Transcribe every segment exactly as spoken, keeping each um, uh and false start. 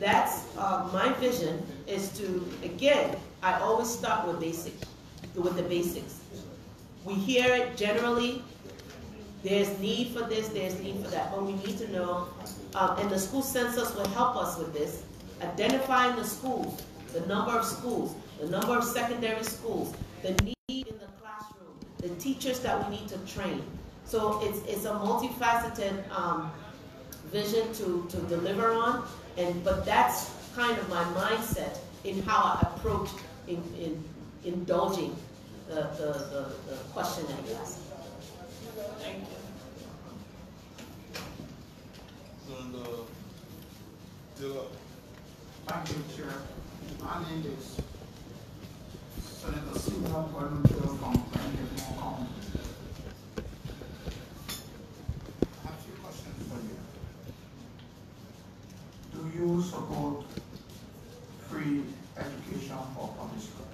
that's uh, my vision is to, again, I always start with basic, with the basics. We hear it generally, there's need for this, there's need for that, but we need to know, uh, and the school census will help us with this, identifying the schools, the number of schools, the number of secondary schools, the need in the classroom, the teachers that we need to train. So it's, it's a multifaceted um, vision to, to deliver on, and but that's kind of my mindset in how I approach in, in indulging the, the, the, the question that you asked. Thank you. And, uh, Dilla. Thank you, Chair. My name is Senator Suman Kumar from Morocco. I have two questions for you. Do you support free education for public schools?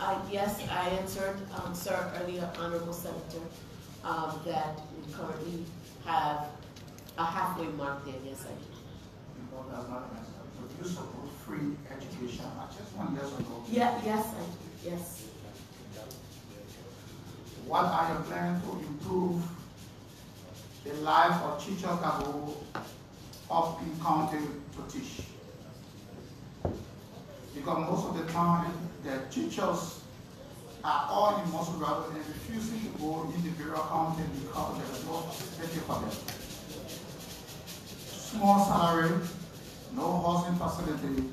Uh, yes, I answered, um, sir, earlier, Honorable Senator, um, that we currently have a halfway mark there. Yes, I do. You know that not answer. So you support free education. I just want yes or no. Yeah, yes, I do. Yes. What are your plans to improve the life of Chicho Kabo up in County to teach? Because most of the time, the teachers are all in Montserrado and refusing to go in the rural county because there is no facility for them. Small salary, no housing facility.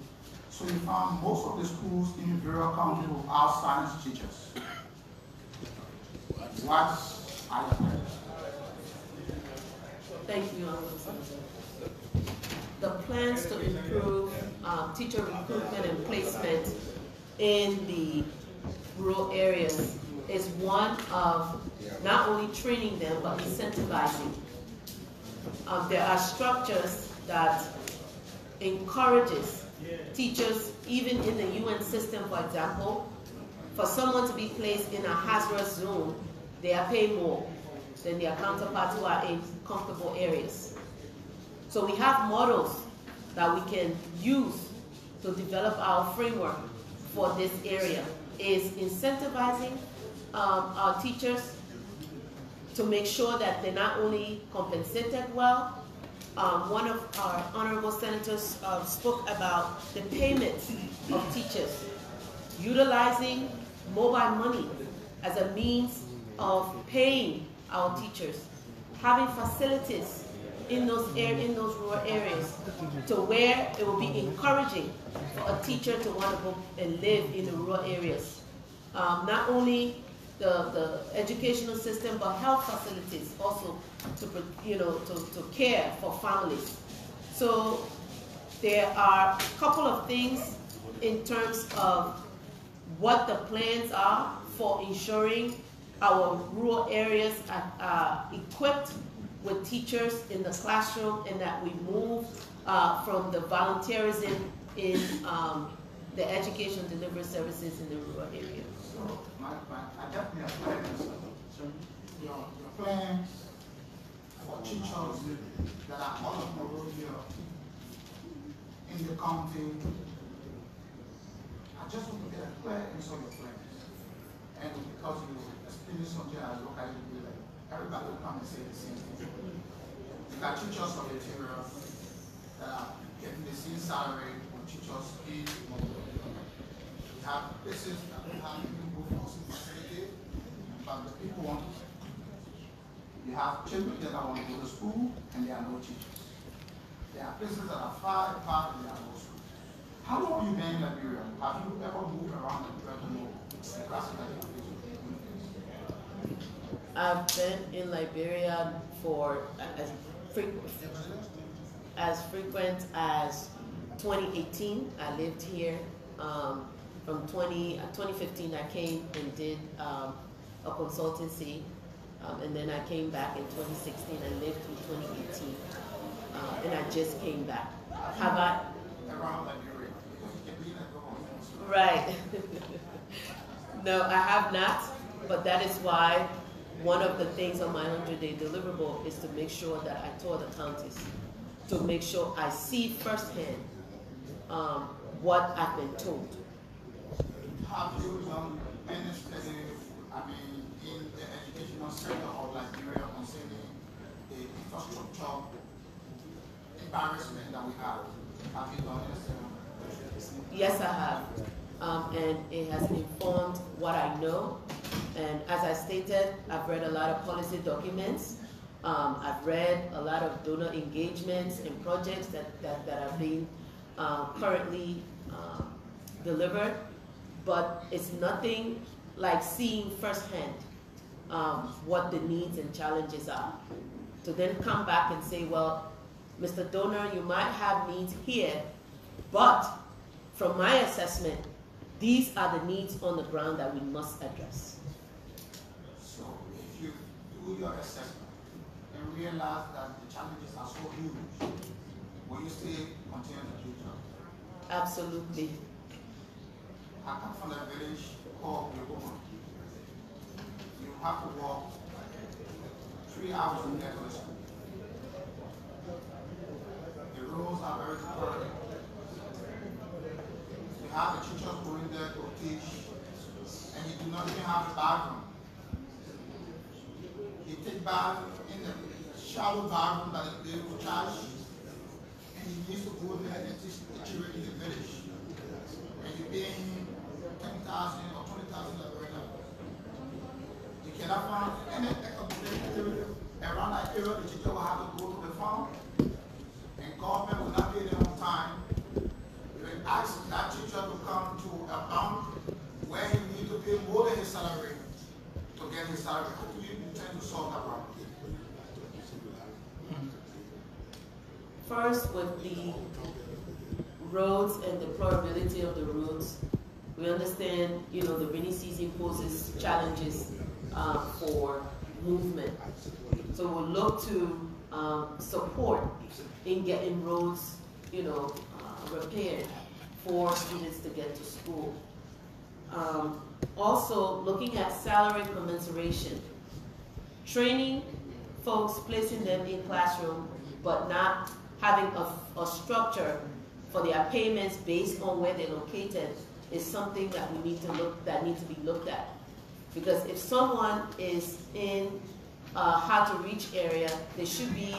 So you found most of the schools in the rural county will have science teachers. What are your plans? Thank you, Honorable Senator. The plans to improve uh, teacher recruitment and placement in the rural areas is one of not only training them, but incentivizing. Um, there are structures that encourages teachers, even in the U N system, for example, for someone to be placed in a hazardous zone, they are paid more than their counterparts who are in comfortable areas. So we have models that we can use to develop our framework for this area is incentivizing um, our teachers to make sure that they're not only compensated well. Um, one of our honorable senators uh, spoke about the payments of teachers, utilizing mobile money as a means of paying our teachers, having facilities in those air, in those rural areas to where it will be encouraging for a teacher to want to go and live in the rural areas. Um, not only the, the educational system, but health facilities also to, you know, to, to care for families. So there are a couple of things in terms of what the plans are for ensuring our rural areas are, are equipped with teachers in the classroom, and that we move uh, from the volunteerism in um, the education delivery services in the rural area. So, my, my, I definitely have plans. So, your, your plans for teachers that are all of Monrovia in the county, I just want to get a clear answer of your plans. And because you experience something as locally, you like, everybody will come and say the same thing. You got teachers from the interior that are getting the same salary from teachers in Monrovia. We have places that we have people housing facility, but the people want to. You have children that want to go to school and there are no teachers. There are places that are far apart and there are no schools. How long have you been in Liberia? Have you ever moved around Liberia to know the class that you have? I've been in Liberia for as frequent, as frequent as twenty eighteen. I lived here um, from twenty fifteen. I came and did um, a consultancy, um, and then I came back in twenty sixteen and lived through twenty eighteen. Uh, and I just came back. Have I? Around Liberia. Right. No, I have not. But that is why one of the things on my hundred-day deliverable is to make sure that I tour the counties. to make sure I see firsthand um, what I've been told. How do you um, administrative, I mean, in the educational sector of Nigeria concerning the infrastructure embarrassment that we have? Have you done this? Yes, I have. Um, and it has informed what I know. And as I stated, I've read a lot of policy documents. Um, I've read a lot of donor engagements and projects that, that, that are being uh, currently uh, delivered, but it's nothing like seeing firsthand um, what the needs and challenges are. To then come back and say, well, Mister Donor, you might have needs here, but from my assessment, these are the needs on the ground that we must address. So if you do your assessment and realize that the challenges are so huge, will you still continue to do that? Absolutely. I come from the village called Bolahu. You have to walk three hours to get to the school. The roads are very poor. You have a teacher going there to teach, and you do not even have a bathroom. You take bath in the shallow bathroom that they will charge, and you used to go there and teach the children in the village. And you pay him ten thousand or twenty thousand a regular. You cannot find any activity around that area. The teacher will have to go to the farm, and government will not pay them on time. You ask that teacher to come to a bank where he needs to pay more than his salary to get his salary. How do you intend to solve that problem? First, with the roads and the plurality of the roads, we understand, you know, the rainy season poses challenges uh, for movement. So we'll look to um, support in getting roads, you know, uh, repaired for students to get to school. Um, also, looking at salary commensuration, training folks, placing them in classroom, but not having a, a structure for their payments based on where they're located is something that we need to look that needs to be looked at. Because if someone is in a hard to reach area, they should be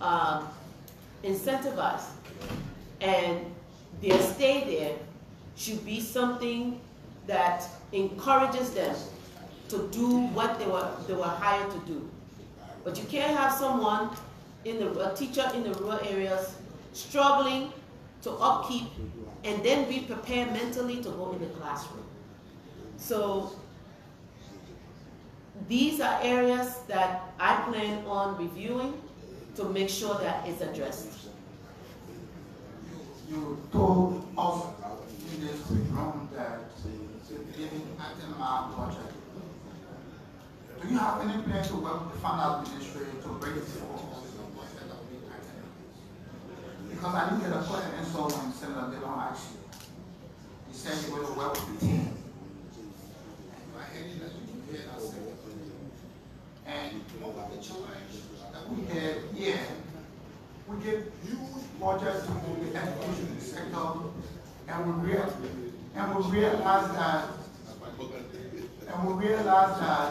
uh, incentivized, and their stay there should be something that encourages them to do what they were they were hired to do. But you can't have someone in the a teacher in the rural areas struggling to upkeep, and then be prepared mentally to go in the classroom. So these are areas that I plan on reviewing to make sure that it's addressed. You, you told us in this room that the living Atenma project. Do you have any plan to work with the fund administration to bring it forward? Because I didn't get a call and insult when he said that they don't ask you. He said you were to work with the team. And I heard that you can hear that second. And most of the children that we had here, we gave huge projects to the education sector, and we realized and we realized that and we realized that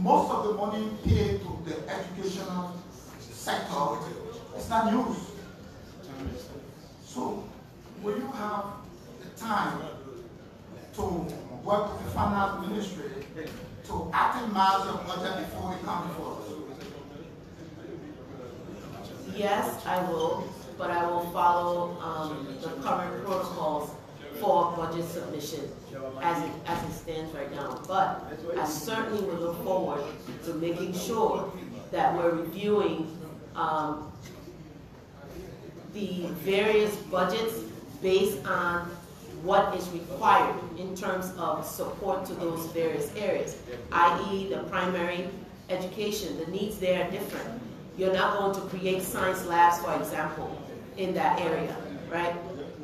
most of the money paid to the educational sector is not used. So, will you have the time to work with the finance ministry to optimize your budget before it comes before us? Yes, I will, but I will follow um, the current protocols for budget submission as it, as it stands right now. But I certainly will look forward to making sure that we're reviewing um, the various budgets based on what is required in terms of support to those various areas, that is the primary education. The needs there are different. You're not going to create science labs, for example, in that area, right?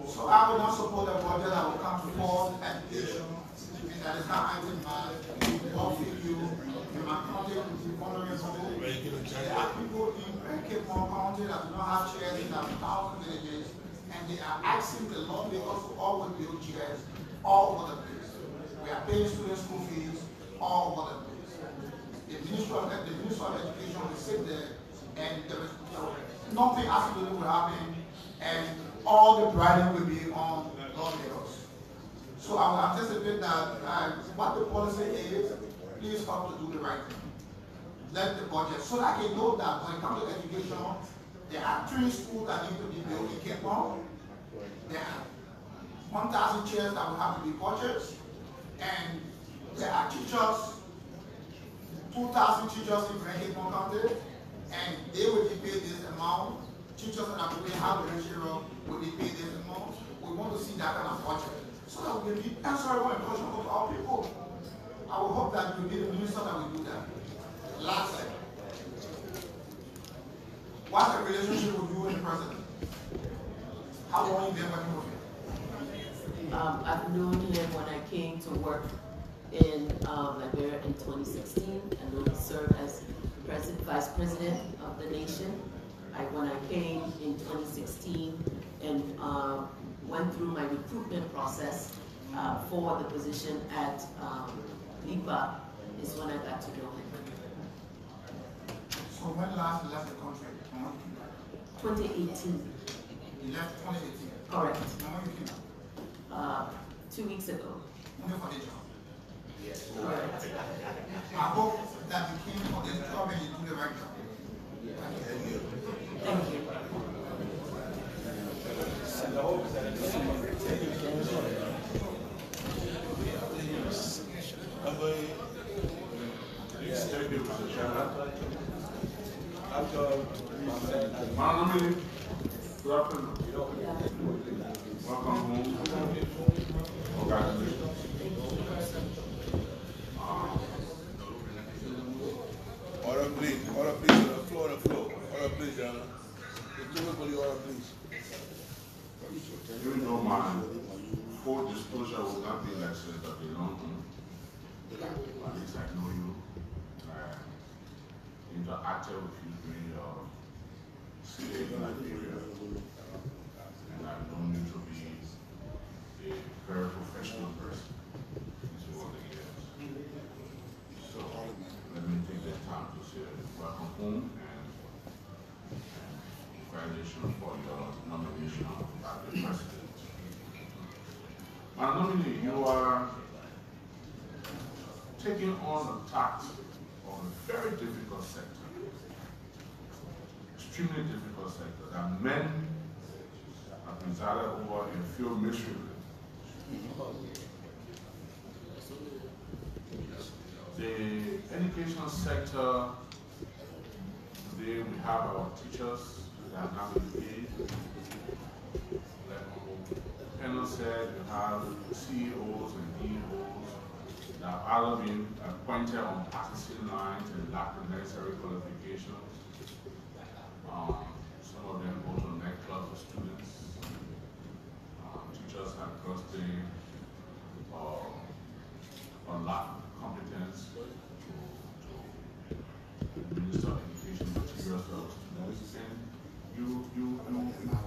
So I will not support a budget that will come forward education and that is how I will uh, offer you and my colleague who is honorable. There are people in Cape Town County that do not have chairs in their thousand villages, and they are asking the law because we all will build chairs all over the place. We are paying students school fees all over the place. The Minister of, the Minister of Education will sit there, and there is nothing absolutely will happen, and all the writing will be on lawmakers. So I will anticipate that uh, what the policy is, please come to do the right thing. Let the budget, so that I can know that when it comes to education, there are three schools that need to be built in Cape Town. There are one thousand chairs that will have to be purchased, and there are teachers, two thousand teachers in Cape Town County, and they will be paid this amount. Teachers that are going out of zero will be paid this amount. We want to see that kind of budget, so that we can be answerable and personal to our people. I will hope that you will be the minister that will do that. Lastly, what's the relationship with you and the president? How long have you been working with him? Um, I've known him when I came to work in um, Liberia in twenty sixteen, and then he served as president, vice president of the nation. I, when I came in twenty sixteen and uh, went through my recruitment process uh, for the position at um, LIPA, is when I got to know him. So when last you left the country? twenty eighteen. You left twenty eighteen? Correct. When were you came? Uh, two weeks ago. Only for the job? Yes. Correct. I hope that you came for this job and you do the right job. Thank you. Thank you. Sector. Today we have our teachers that are now in the game. Like panel said, we have C E Os and D E Os that have all been appointed on practicing lines and lack the necessary qualifications. Um, some of them go to next clubs of students. Um, teachers have custody or, or lack competence. Minister of Education materials to our students, and you, you,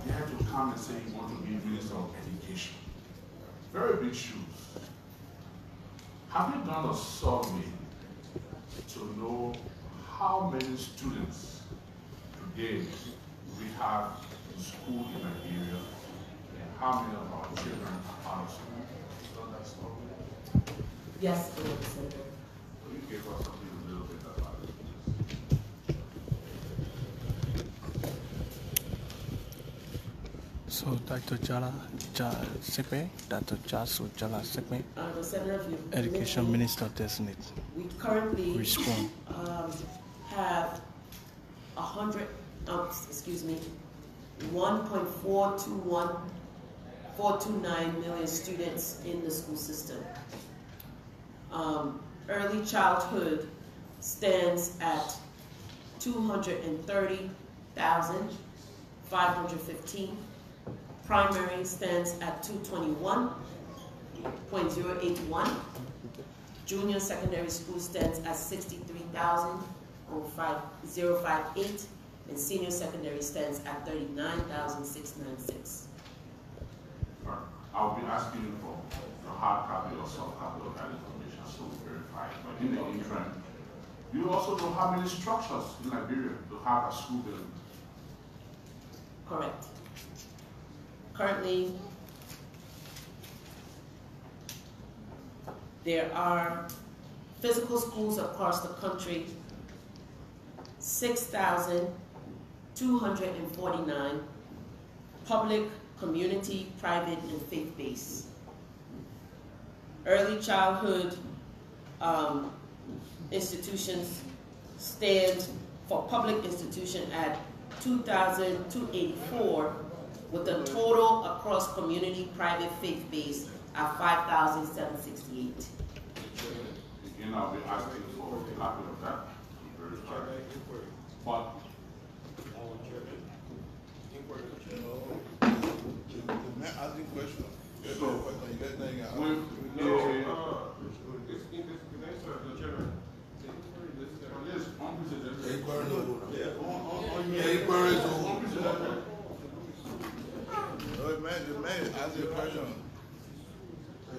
you have to come and say you want to be Minister of Education. Very big shoes. Have you done a survey to know how many students today we have in school in Nigeria, and how many of our children are out of school? Have you done that survey? Yes, Mister Senator. Will you give us something a little bit about it? So, Doctor Jala, Jala Saygbe, Doctor Jarso Jallah Saygbe, uh, Education Minister Designate. We currently respond. Um, have a hundred, um, excuse me, one point four two one, four two nine million students in the school system. Um, early childhood stands at two hundred and thirty thousand five hundred fifteen. Primary stands at two twenty-one, zero point zero eight one. Junior secondary school stands at sixty-three thousand, zero five eight, and senior secondary stands at thirty-nine thousand, six ninety-six. Right. I'll be asking for the hard copy or soft copy of that information so we verify it. But in the interim, you also know how many structures in Liberia to have a school building. Correct. Currently, there are physical schools across the country, six thousand two hundred forty-nine, public, community, private, and faith-based. Early childhood um, institutions stand for public institution at two thousand two hundred eighty-four, with a total across community, private, faith-based at five thousand seven hundred sixty-eight. Again, I'll be asking for a copy of that. But asking questions. So, when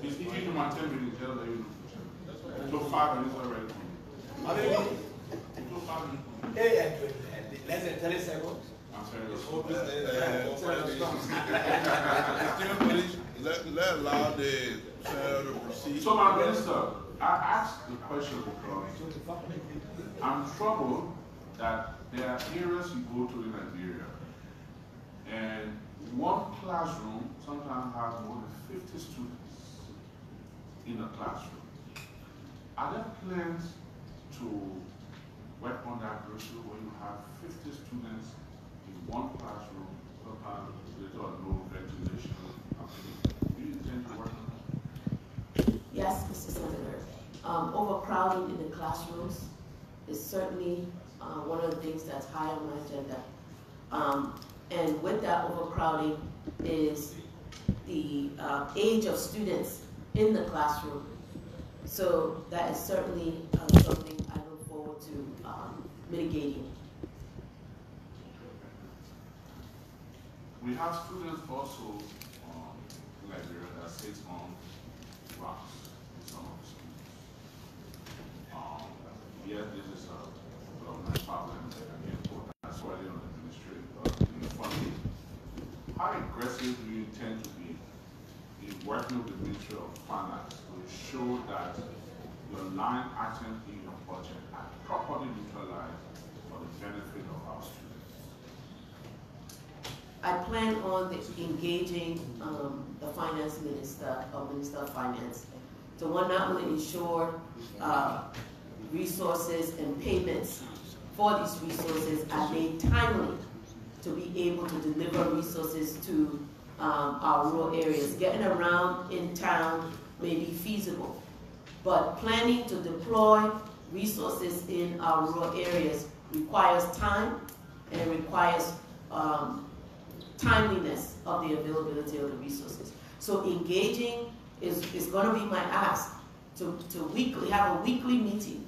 he's taking my ten minutes, just let you know. It took five minutes already. It took five minutes. Less than thirty seconds. I'm sorry. Let's allow the senator to proceed. So, my minister, I asked the question because I'm troubled that there are areas you go to in Nigeria, and one classroom sometimes has more than fifty students in the classroom. Are there plans to work on that issue where you have fifty students in one classroom, sometimes there's no ventilation? Do you intend to work on that? Yes, Mister Senator. Um, overcrowding in the classrooms is certainly uh, one of the things that's high on my agenda. Um, and with that overcrowding is the uh, age of students in the classroom. So that is certainly uh, something I look forward to um, mitigating. We have students also um, in Liberia that sit on rocks in some of the schools. Um, yes, this is a government problem. That's why they're on the ministry. But in the funding, how aggressive do you intend to be in working with the Ministry of Finance to show that your line items in your budget are properly utilized for the benefit of our students? I plan on the, engaging um, the finance minister, or Minister of Finance, to one not only ensure uh, resources and payments for these resources are made timely to be able to deliver resources to Um, our rural areas. Getting around in town may be feasible, but planning to deploy resources in our rural areas requires time and it requires um, timeliness of the availability of the resources. So engaging is, is going to be my ask to, to weekly have a weekly meeting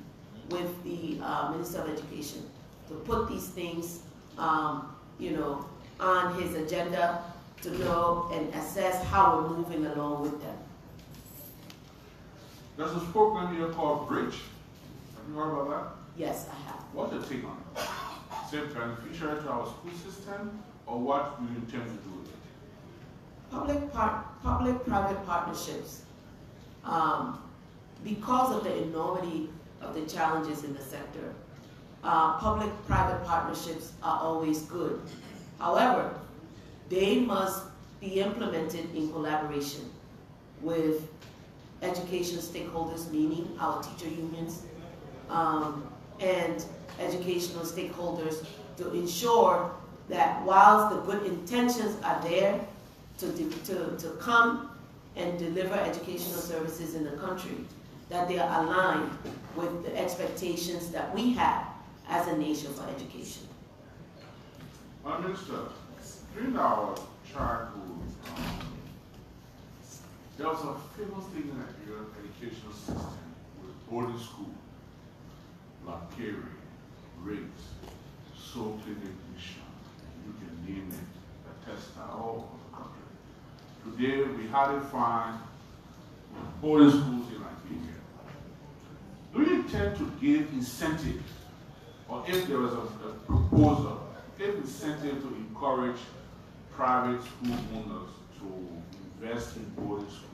with the uh, Minister of Education to put these things um, you know, on his agenda, to know and assess how we're moving along with them. There's a program here called Bridge. Have you heard about that? Yes, I have. What's your take on it? Is it beneficial to our school system, or what do you intend to do with it? Public par public-private partnerships. Um, because of the enormity of the challenges in the sector, uh, public-private partnerships are always good. However, they must be implemented in collaboration with education stakeholders, meaning our teacher unions um, and educational stakeholders, to ensure that whilst the good intentions are there to, to, to come and deliver educational services in the country, that they are aligned with the expectations that we have as a nation for education. Prime Minister, during our childhood, um, There was a famous thing in Nigerian educational system with boarding school, lackery, rates, soap cleaning mission, you can name it, a tester all over the country. Today we hardly find boarding schools in Nigeria. Do you intend to give incentive, or if there was a, a proposal, give incentive to encourage private school owners to invest in boarding schools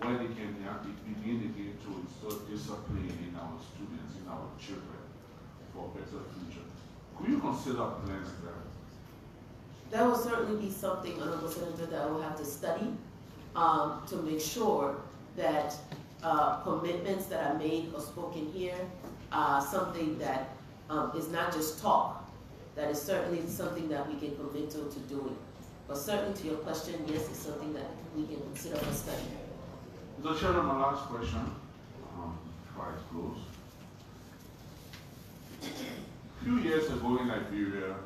where they can begin again to install discipline in our students, in our children, for a better future? Could you consider plans there? That will certainly be something, Honorable Senator, that I will have to study um, to make sure that uh, commitments that are made or spoken here are something that um, is not just talk, that is certainly something that we can commit to, to doing. But certainly to your question, yes, it's something that we can consider for study. Mister Chairman, my last question, um, quite close. A few years ago in Liberia,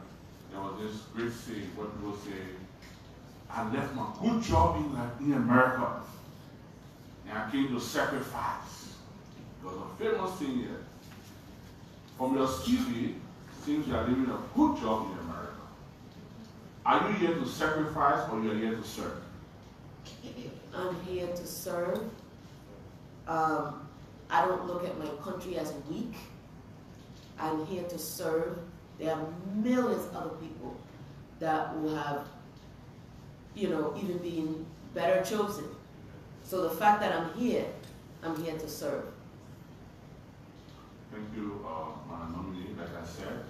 there was this great saying, what people say, I left my good job in, in America, and I came to sacrifice. There was a famous thing here. From your C V, seems you are living a good job in America. Are you here to sacrifice, or you are here to serve? I'm here to serve. Um, I don't look at my country as weak. I'm here to serve. There are millions of other people that will have, you know, even been better chosen. So the fact that I'm here, I'm here to serve. Thank you, uh, my nominee. Like I said,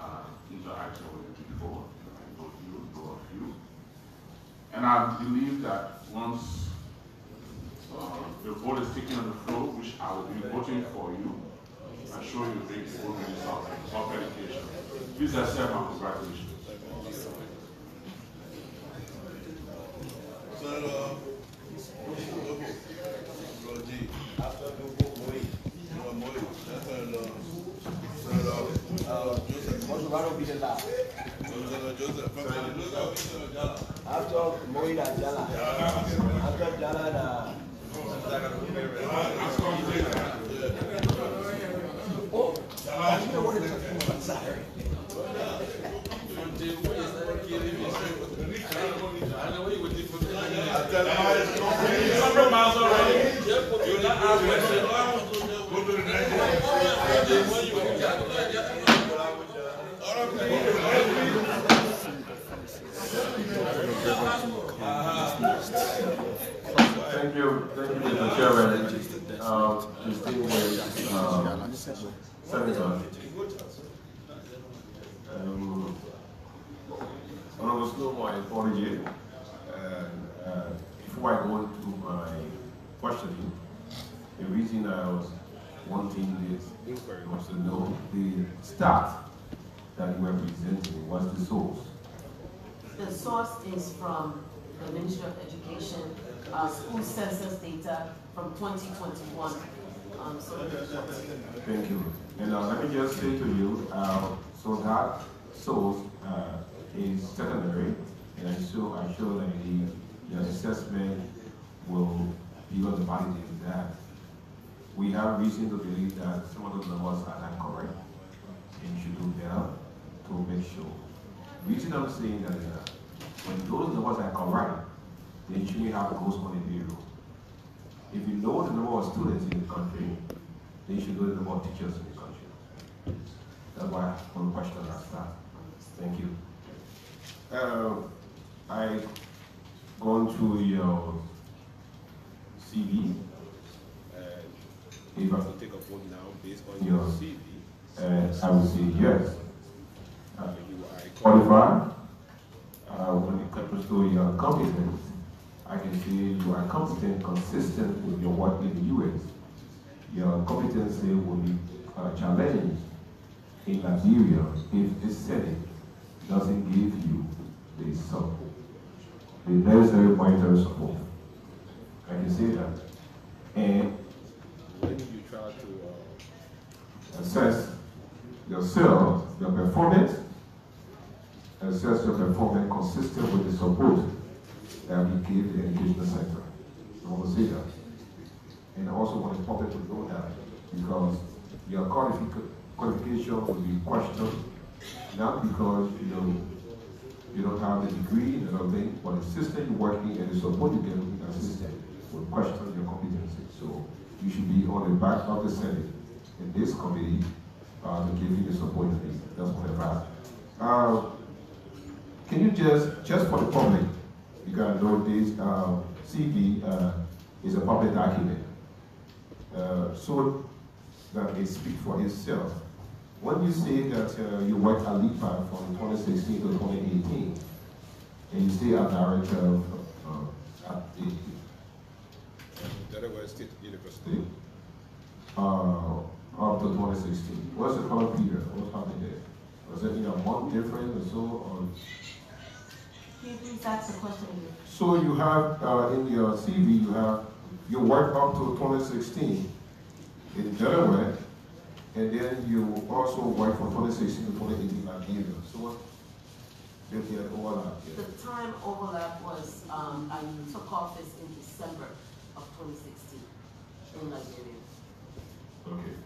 uh, interaction with people, I know you, know of you. And I believe that once uh, the vote is taken on the floor, which I will be voting for you, I'm sure you bring the good results of education. Please accept my congratulations. After I know what it's about. Sorry. I know what you were doing for the compromise already. You're not out of question. Go to the next one. Thank you. Thank you, Mister Chairman. Uh, distinguished uh, Senator, um, Honorable Snow, I apologize. Uh, uh, before I go to my questioning, the reason I was wanting this inquiry was to know the stat that you are presenting. What's the source? The source is from the Ministry of Education, uh, school census data from twenty twenty-one. Um, so thank you. And uh, let me just say to you, uh, so that source uh, is secondary, and I'm sure, I'm sure that the, your assessment will be on the validate that. We have reason to believe that some of those numbers are not correct, and should do better to make sure. The reason I'm saying that is that when those numbers are correct, they usually have goals on the bureau. If you know the number of students in the country, then you should know the number of teachers in the country. That's why I have a question like that. Thank you. Uh, I've gone through your C V. Uh, if I can take a vote now based on your, your C V, uh, I would say yes. Uh, you are qualified. Uh, when it comes to your competence, I can say you are competent, consistent with your work in the U S. Your competency will be uh, challenged in Liberia if this Senate doesn't give you the support, the necessary monetary support. I can say that. And when you try to uh, assess yourself, your performance, assess your performance consistent with the support that we give the educational sector. I want to say that. And I also want the public to know that, because your qualification will be questioned, not because you know you don't have the degree and everything, but the system you're working and the support you get with that system will question your competency. So you should be on the back of the Senate in this committee uh, to give you the support you need. That's what I'm asking. Uh, can you just, just for the public, you gotta know this uh, C V uh, is a public document. Uh, so that it speaks for itself. When you say that uh, you worked at LIPA from twenty sixteen to twenty eighteen, and you stay at director of uh, at the Delaware State University uh, up to twenty sixteen, what's the current period? What's happening there? Was it in a month different or so? Or? Can you please ask the question again? So you have uh, in your C V, you have you worked up to twenty sixteen in Delaware. And then you also work from twenty sixteen to twenty eighteen at Nigeria. So what did the overlap? The time overlap was, um, I took office in December of twenty sixteen in Nigeria. Okay.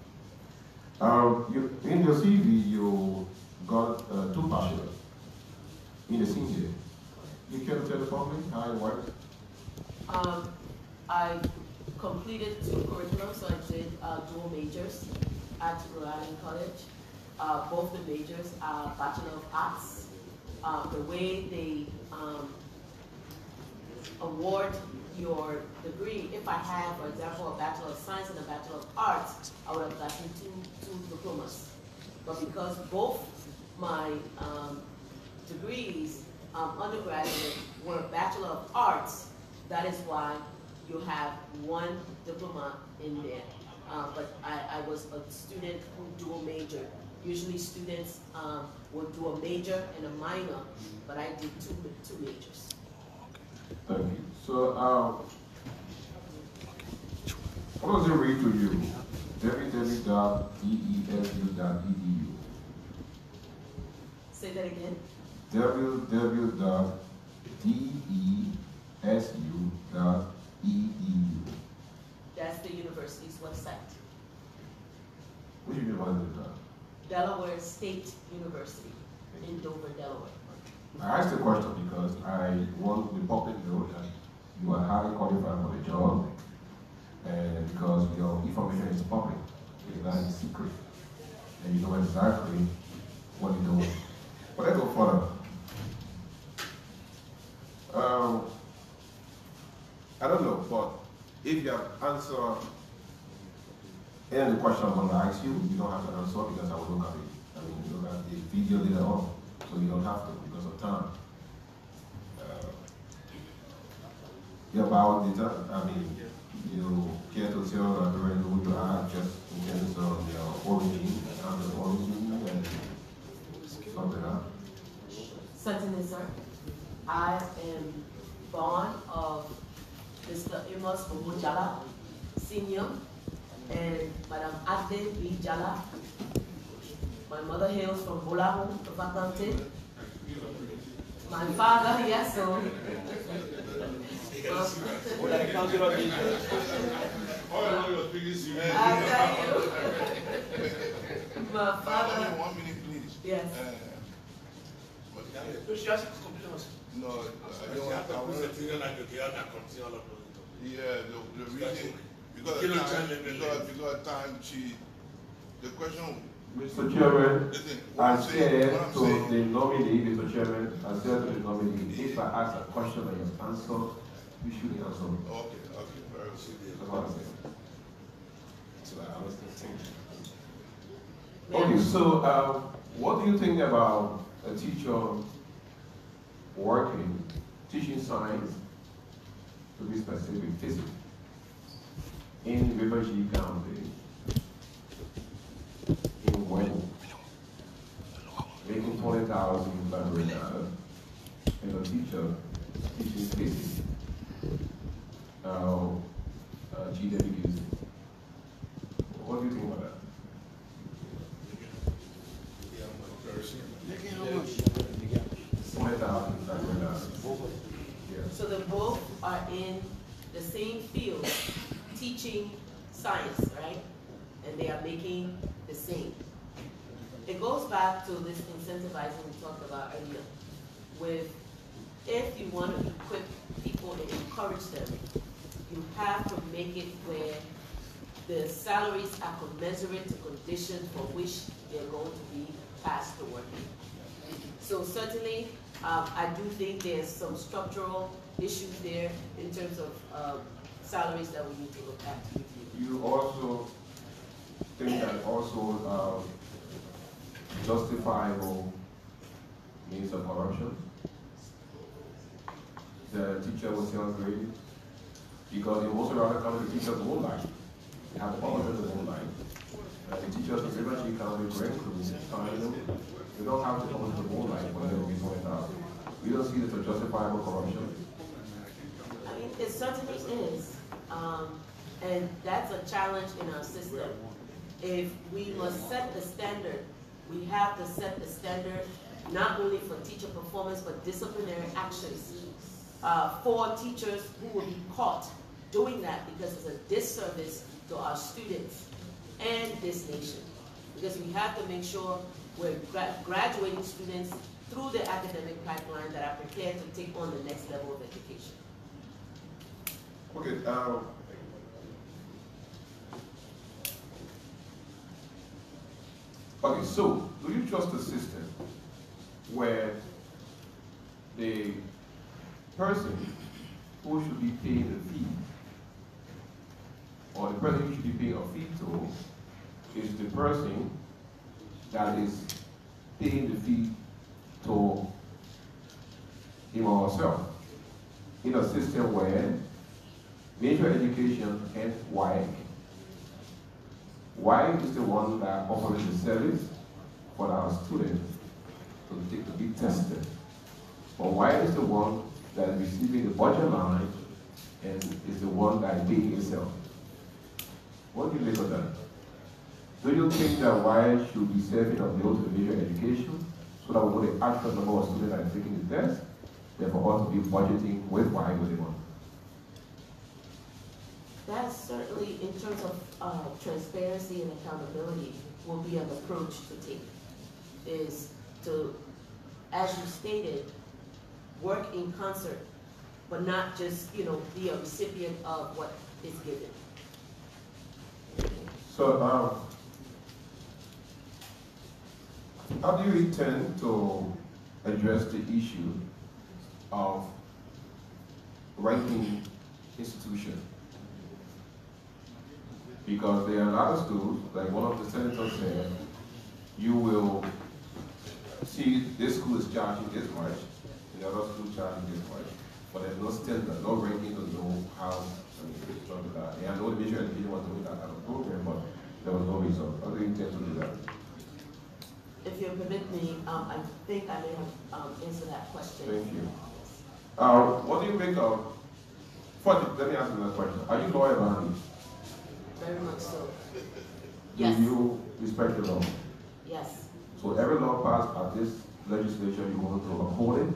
Um, you, in your C V, you got uh, two bachelors in the senior. You can tell the public how it worked? Um, I completed two curriculums, so I did uh, dual majors at Ruralin College. Uh, both the majors are Bachelor of Arts. Uh, the way they um, award your degree, if I had, for example, a Bachelor of Science and a Bachelor of Arts, I would have gotten two, two diplomas. But because both my um, degrees, um, undergraduate, were Bachelor of Arts, that is why you have one diploma in there. Uh, but I, I was a student who dual majored. Usually students um, would do a major and a minor, but I did two, two majors. Thank you. So, um, what does it read to you? w w w dot d e s u dot e d u. Say that again. w w w dot d e s u dot e d u. That's the university's website. What do you mean by that? Delaware State University in Dover, Delaware. I asked the question because I want the public to know that you are highly qualified for the job, and because your information is public, it's not a secret, and you know exactly what you're doing. But let's go further. Um, I don't know, but if you have answered any question I'm going to ask you, you don't have to answer because I will look at it. I mean, you look at the video later on, so you don't have to because of time. Uh, you have our data, I mean, you care to tell that who you are just in terms of your origin and the origin and something else. Certainly, sir. I am born of Mister Imos Mujala, Senior, and Madam Adebe Jala. My mother hails from Bolahu, Tivatante. My father, yes, so. My father. One minute, please. Yes. No, I don't have to continue like the all of yeah, the, the reason, because of time, because, because of time, she, the question... Mister Chairman, listen, I said to the nominee, Mister Chairman, I said to the nominee, if I ask a question and you answer, you should answer. Okay, okay, very good. So I was thinking. Okay, so uh, what do you think about a teacher working, teaching science, to be specific, physics, in River Gee County, in Wayne, making twenty thousand library dollars, and a teacher teaching physics, now uh, uh, G W S. What do you think about that? twenty thousand library dollars. Yes. So the both are in the same field, teaching science, right? And they are making the same. It goes back to this incentivizing we talked about earlier, with if you want to equip people and encourage them, you have to make it where the salaries are commensurate to conditions for which they're going to be tasked to work in. So certainly, um, I do think there's some structural issues there in terms of uh, salaries that we need to look at. You also think that also um, justifiable means of corruption? The teacher was still graded? Because in most of our country, the teachers won't lie. They have the publishers that won't lie. Uh, the teachers in River Gee County, brain crews, they don't have the publishers that won't lie when they'll be going out. We don't see it as a justifiable corruption. I mean, it certainly is. Um, and that's a challenge in our system. If we must set the standard, we have to set the standard not only for teacher performance, but disciplinary actions uh, for teachers who will be caught doing that, because it's a disservice to our students and this nation. Because we have to make sure we're gra graduating students through the academic pipeline that are prepared to take on the next level of education. Okay. Uh, okay, so do you trust a system where the person who should be paying the fee, or the person who should be paying a fee to, is the person that is paying the fee to him or herself, in a system where major education and Y E C. Y E C is the one that offers the service for our students to take the big tested. But Y E C is the one that is receiving the budget line and is the one that is paying itself. What do you make of that? Do you think that Y E C should be serving a bill to the major education? So that we know the actual number of students that are taking the test, therefore ought to be budgeting with Y with the one. That certainly, in terms of uh, transparency and accountability, will be an approach to take. Is to, as you stated, work in concert, but not just you know be a recipient of what is given. So. Um, How do you intend to address the issue of ranking institutions? Because there are a lot of schools, like one of the senators said, you will see this school is charging this much, and the other school charging this much, but there's no standard, no ranking to know how, I mean, it's done to that. And I know the major education was doing that out of program, but there was no result. How do you intend to do that? If you permit me, um, I think I may have um, answered that question. Thank you. Uh, what do you make of? First, let me ask you that question. Are you lawyer by me? Very much so. Yes. Do you respect the law? Yes. So every law passed at this legislature, you want to uphold it?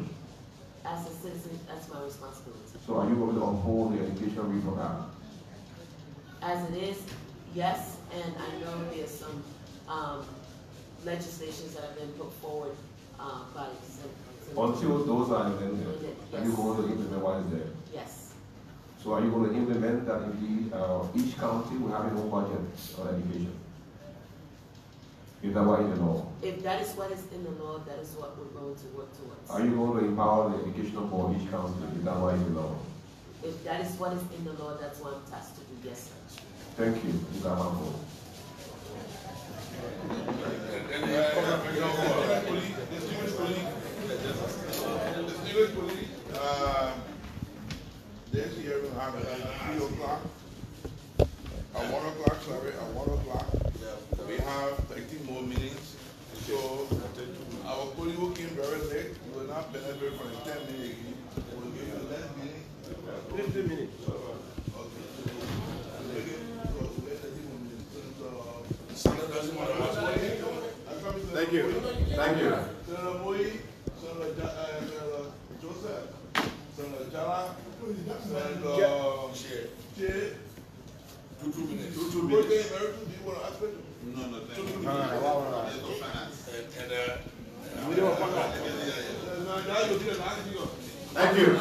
As a citizen, that's my responsibility. So are you going to uphold the Education Reform Act? As it is, yes. And I know there's some. Um, legislations that have been put forward uh, by the until those are amended, yes. Are you going to implement what is there? Yes. So are you going to implement that indeed uh, each county will have its own budget on education? If that was in the law? If that is what is in the law, that is what we're going to work towards. Are you going to empower the educational board each county if that was in the law? If that is what is in the law, that's what I'm tasked to do, yes sir. Thank you, Mister Amabo. Distinguished colleague, this year we have at three o'clock, at one o'clock, sorry, at one o'clock, we have thirteen more meetings. So our colleague who came very late will not benefit from the ten minutes. We will give you less minutes. fifty minutes. Thank you. Thank you. Thank you. Jala and uh, Che. Che. Two, two minutes. Two, two minutes. Okay, American, do you want to ask questions? No, no, thank you. Thank you.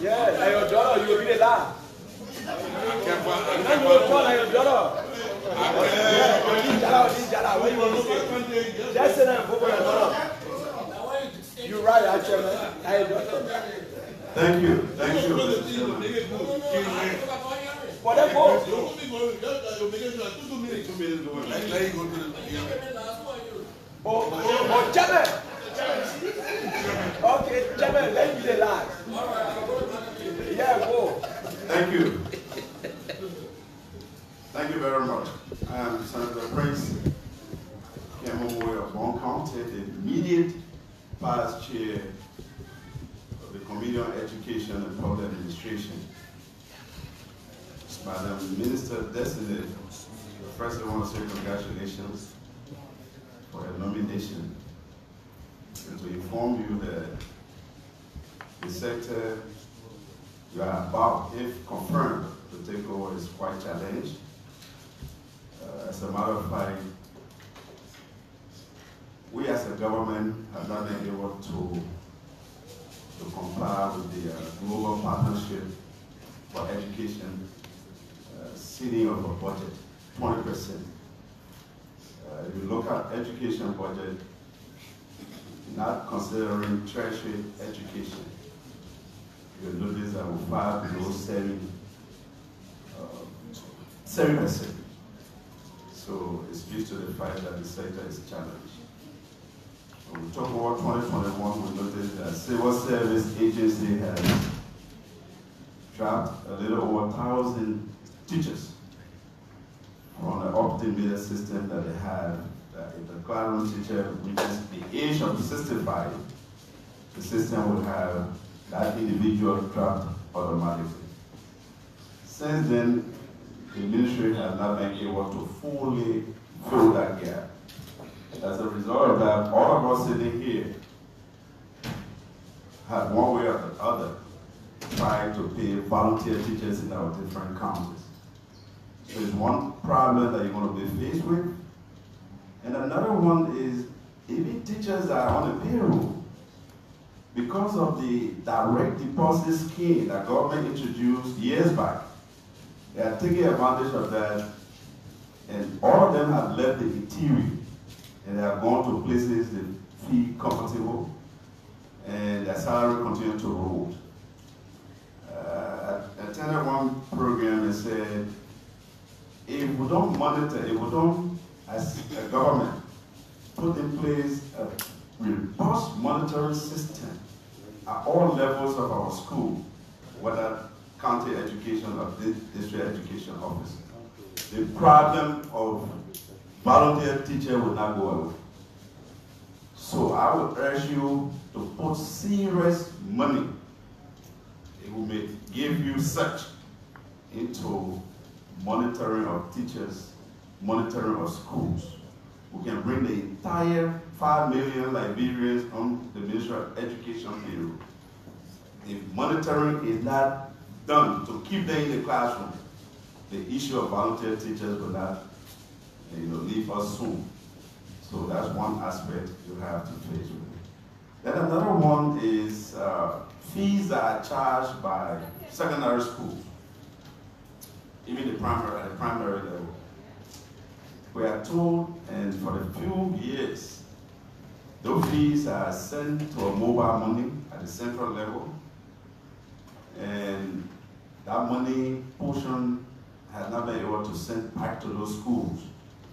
Yes, Ayodoro, you will be the last. You're right, actually. Thank you. Thank you. What I want to do. Okay, Chairman, let me be the last. Yeah, go. Thank you. Thank you very much. I am Senator Prince Kemomoy of Bond County, the immediate past chair of the Committee on Education and Public Administration. Madam Minister Designate, first I want to say congratulations for your nomination. And to inform you that the sector you are about, if confirmed, to take over is quite challenged. Uh, as a matter of fact, we as a government have not been able to, to comply with the uh, global partnership for education uh, ceiling of a budget, twenty percent. Uh, if you look at education budget, not considering tertiary education, you'll notice that we're far below seven percent. So it speaks to the fact that the sector is challenged. When we talk about twenty twenty-one, we notice that Civil Service Agency has dropped a little over one thousand teachers from the opt-in system that they have. If the classroom teacher reaches the age of sixty-five, the system will have that individual dropped automatically. Since then, the ministry has not been able to fully fill that gap. As a result of that, all of us sitting here have, one way or the other, tried to pay volunteer teachers in our different counties. So it's one problem that you're going to be faced with. And another one is, even teachers that are on the payroll, because of the direct deposit scheme that government introduced years back, they are taking advantage of that, and all of them have left the interior, and they have gone to places that feel comfortable, and their salary continues to erode. Uh, I attended one program and said, if we don't monitor, if we don't as a government, put in place a robust monitoring system at all levels of our school, whether county education or district education office. The problem of volunteer teacher will not go away. So I would urge you to put serious money, it will make, give you such, into monitoring of teachers, monitoring of schools. We can bring the entire five million Liberians on the Ministry of Education payroll. If monitoring is not done to keep them in the classroom, the issue of volunteer teachers will not you know, leave us soon. So that's one aspect you have to face with. Then another one is uh, fees that are charged by secondary schools, even the primary, at the primary level. We are told, and for the few years, those fees are sent to a mobile money at the central level, and that money portion has not been able to send back to those schools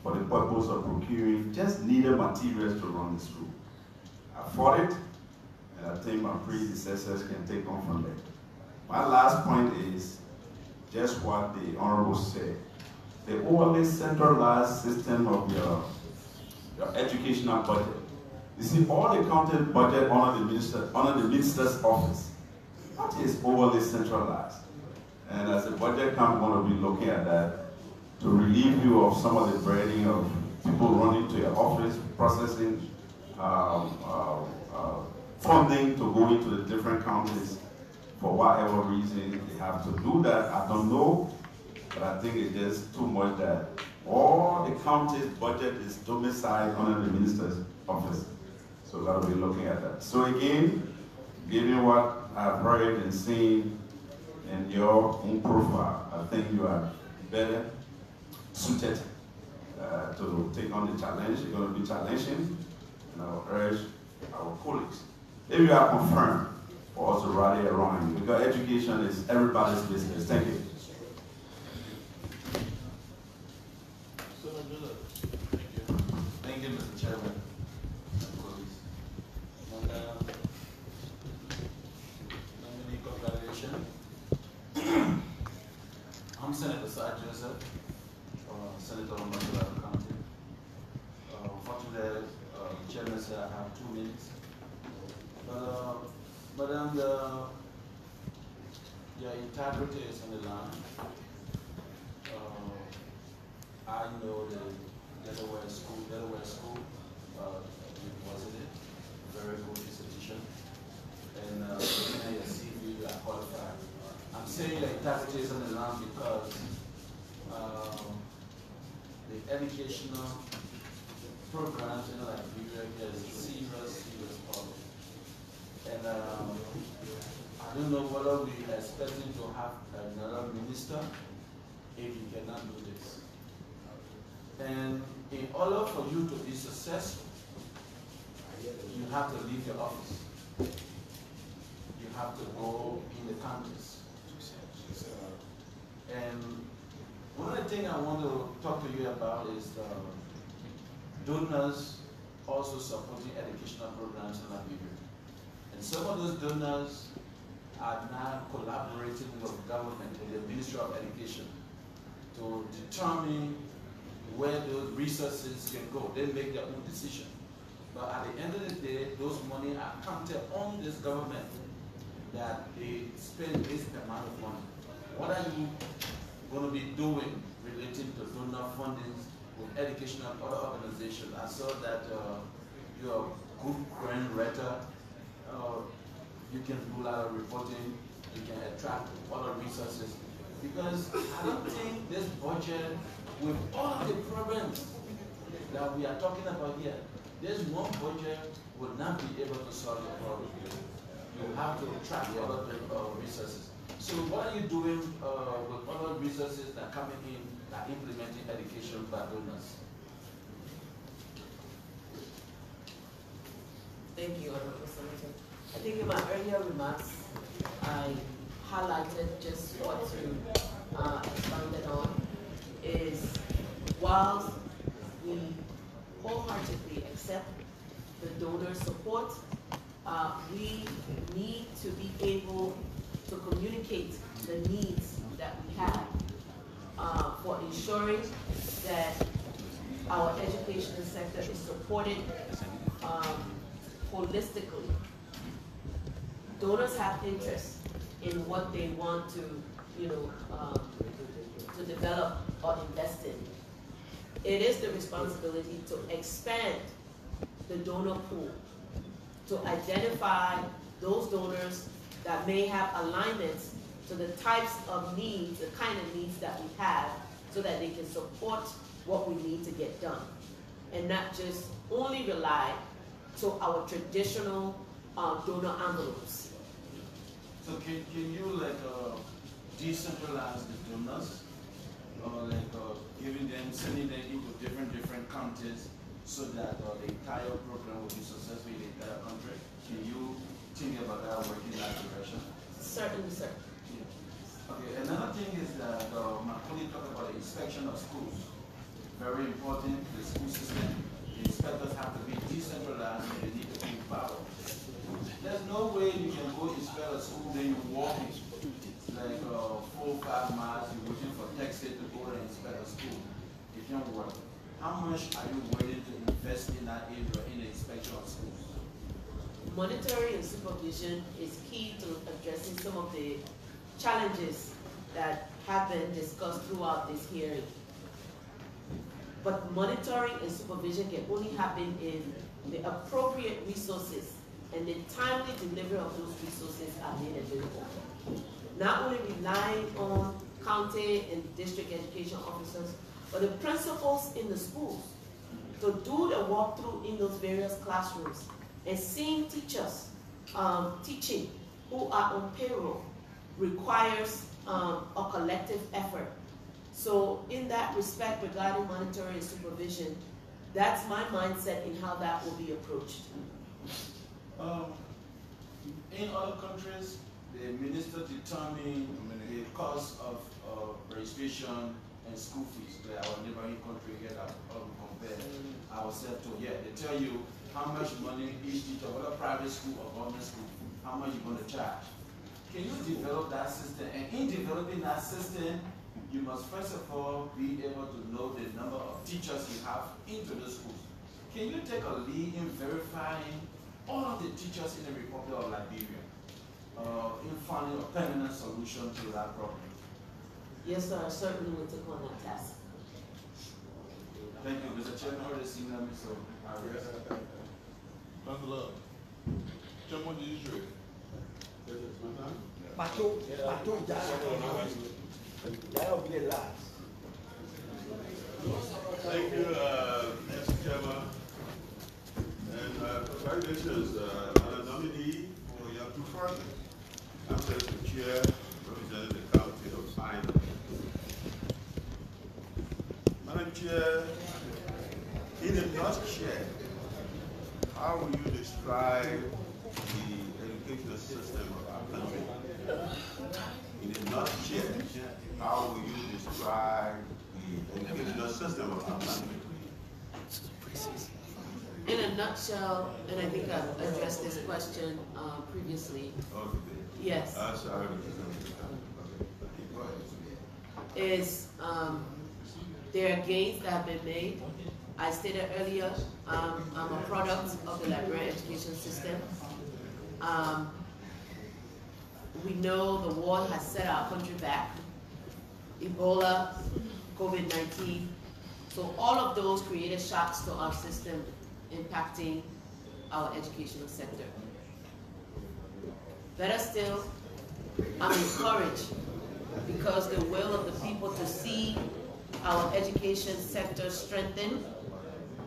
for the purpose of procuring just needed materials to run the school. I fought it, and I think my predecessors can take on from that. My last point is just what the Honorable said. The overly centralized system of your, your educational budget. You see, all the county budget under the, minister, under the minister's office, that is overly centralized. And as a budget camp, I'm going to be looking at that to relieve you of some of the burden of people running to your office, processing um, uh, uh, funding to go into the different counties for whatever reason they have to do that. I don't know, but I think it is too much that all the county's budget is domiciled under the minister's office. So that'll be looking at that. So again, given what I've heard and seen in your own profile, I think you are better suited uh, to take on the challenge. You're going to be challenging, and I will urge our colleagues, if you are confirmed, for us to rally around you, because education is everybody's business. Thank you. Donors also supporting educational programs in Liberia. And some of those donors are now collaborating with government, with the Ministry of Education, to determine where those resources can go. They make their own decision. But at the end of the day, those money are counted on this government that they spend this amount of money. What are you going to be doing relating to donor funding with educational other organizations? I saw that uh, your good friend, Retta, uh, you can do a lot of reporting, you can attract other resources. Because I don't think this budget, with all the problems that we are talking about here, this one budget will not be able to solve the problem. You have to attract other uh, resources. So what are you doing uh, with other resources that are coming in, that are implementing education by donors? Thank you, Honorable Senator. I think in my earlier remarks, I highlighted just what you uh, expanded on, is whilst we wholeheartedly accept the donor support, uh, we need to be able to communicate the needs that we have uh, for ensuring that our education sector is supported um, holistically. Donors have interest in what they want to, you know, um, to develop or invest in. It is the responsibility to expand the donor pool, to identify those donors that may have alignments to the types of needs, the kind of needs that we have, so that they can support what we need to get done. And not just only rely to our traditional uh, donor envelopes. So can, can you like uh, decentralize the donors, or like uh, giving them, sending them into different, different countries so that uh, the entire program will be successful in the entire country? Can you think about that, working in that direction? Certainly, sir. Yeah. Okay, another thing is that uh, my colleague talked about the inspection of schools. Very important, the school system. The inspectors have to be decentralized and they need to be empowered. There's no way you can go inspect a school, then you walk it like uh, four or five miles, you're waiting for Texas to go and inspect a school. It can't work. How much are you willing to invest in that area in the inspection of schools? Monitoring and supervision is key to addressing some of the challenges that have been discussed throughout this hearing. But monitoring and supervision can only happen in the appropriate resources and the timely delivery of those resources are made available. Not only relying on county and district education officers, but the principals in the schools to do the walkthrough in those various classrooms and seeing teachers um, teaching who are on payroll requires um, a collective effort. So in that respect, regarding monitoring and supervision, that's my mindset in how that will be approached. Um, in other countries, the minister determines the cost of uh, registration and school fees. That our neighboring country here that we compare ourselves to. Yeah, they tell you how much money each teacher, whether private school or government school, how much you're going to charge. Can you develop that system? And in developing that system, you must first of all be able to know the number of teachers you have into the schools. Can you take a lead in verifying all of the teachers in the Republic of Liberia uh, in finding a permanent solution to that problem? Yes, sir, I certainly will take on that task. Thank you, Mister Chairman. I already seen that, so I rest. Thank you. Chairman, do you agree? Pato, Pato, Pato. That will be the last. Thank you, uh, Mister Chairman. And uh, congratulations, uh, Madam nominee, for your performance. I'm just the chair representing the county of China. Madam Chair, in a nutshell, how will you describe the educational system of our country? In a nutshell, how will you describe the educational system of our country? In a nutshell, and I think I've addressed this question uh, previously. Okay. Yes. Uh, sorry. Is um, there are gains that have been made? I stated earlier, um, I'm a product of the Liberian education system. Um, We know the war has set our country back. Ebola, COVID nineteen. So all of those created shocks to our system impacting our educational sector. Better still, I'm encouraged because the will of the people to see our education sector strengthened,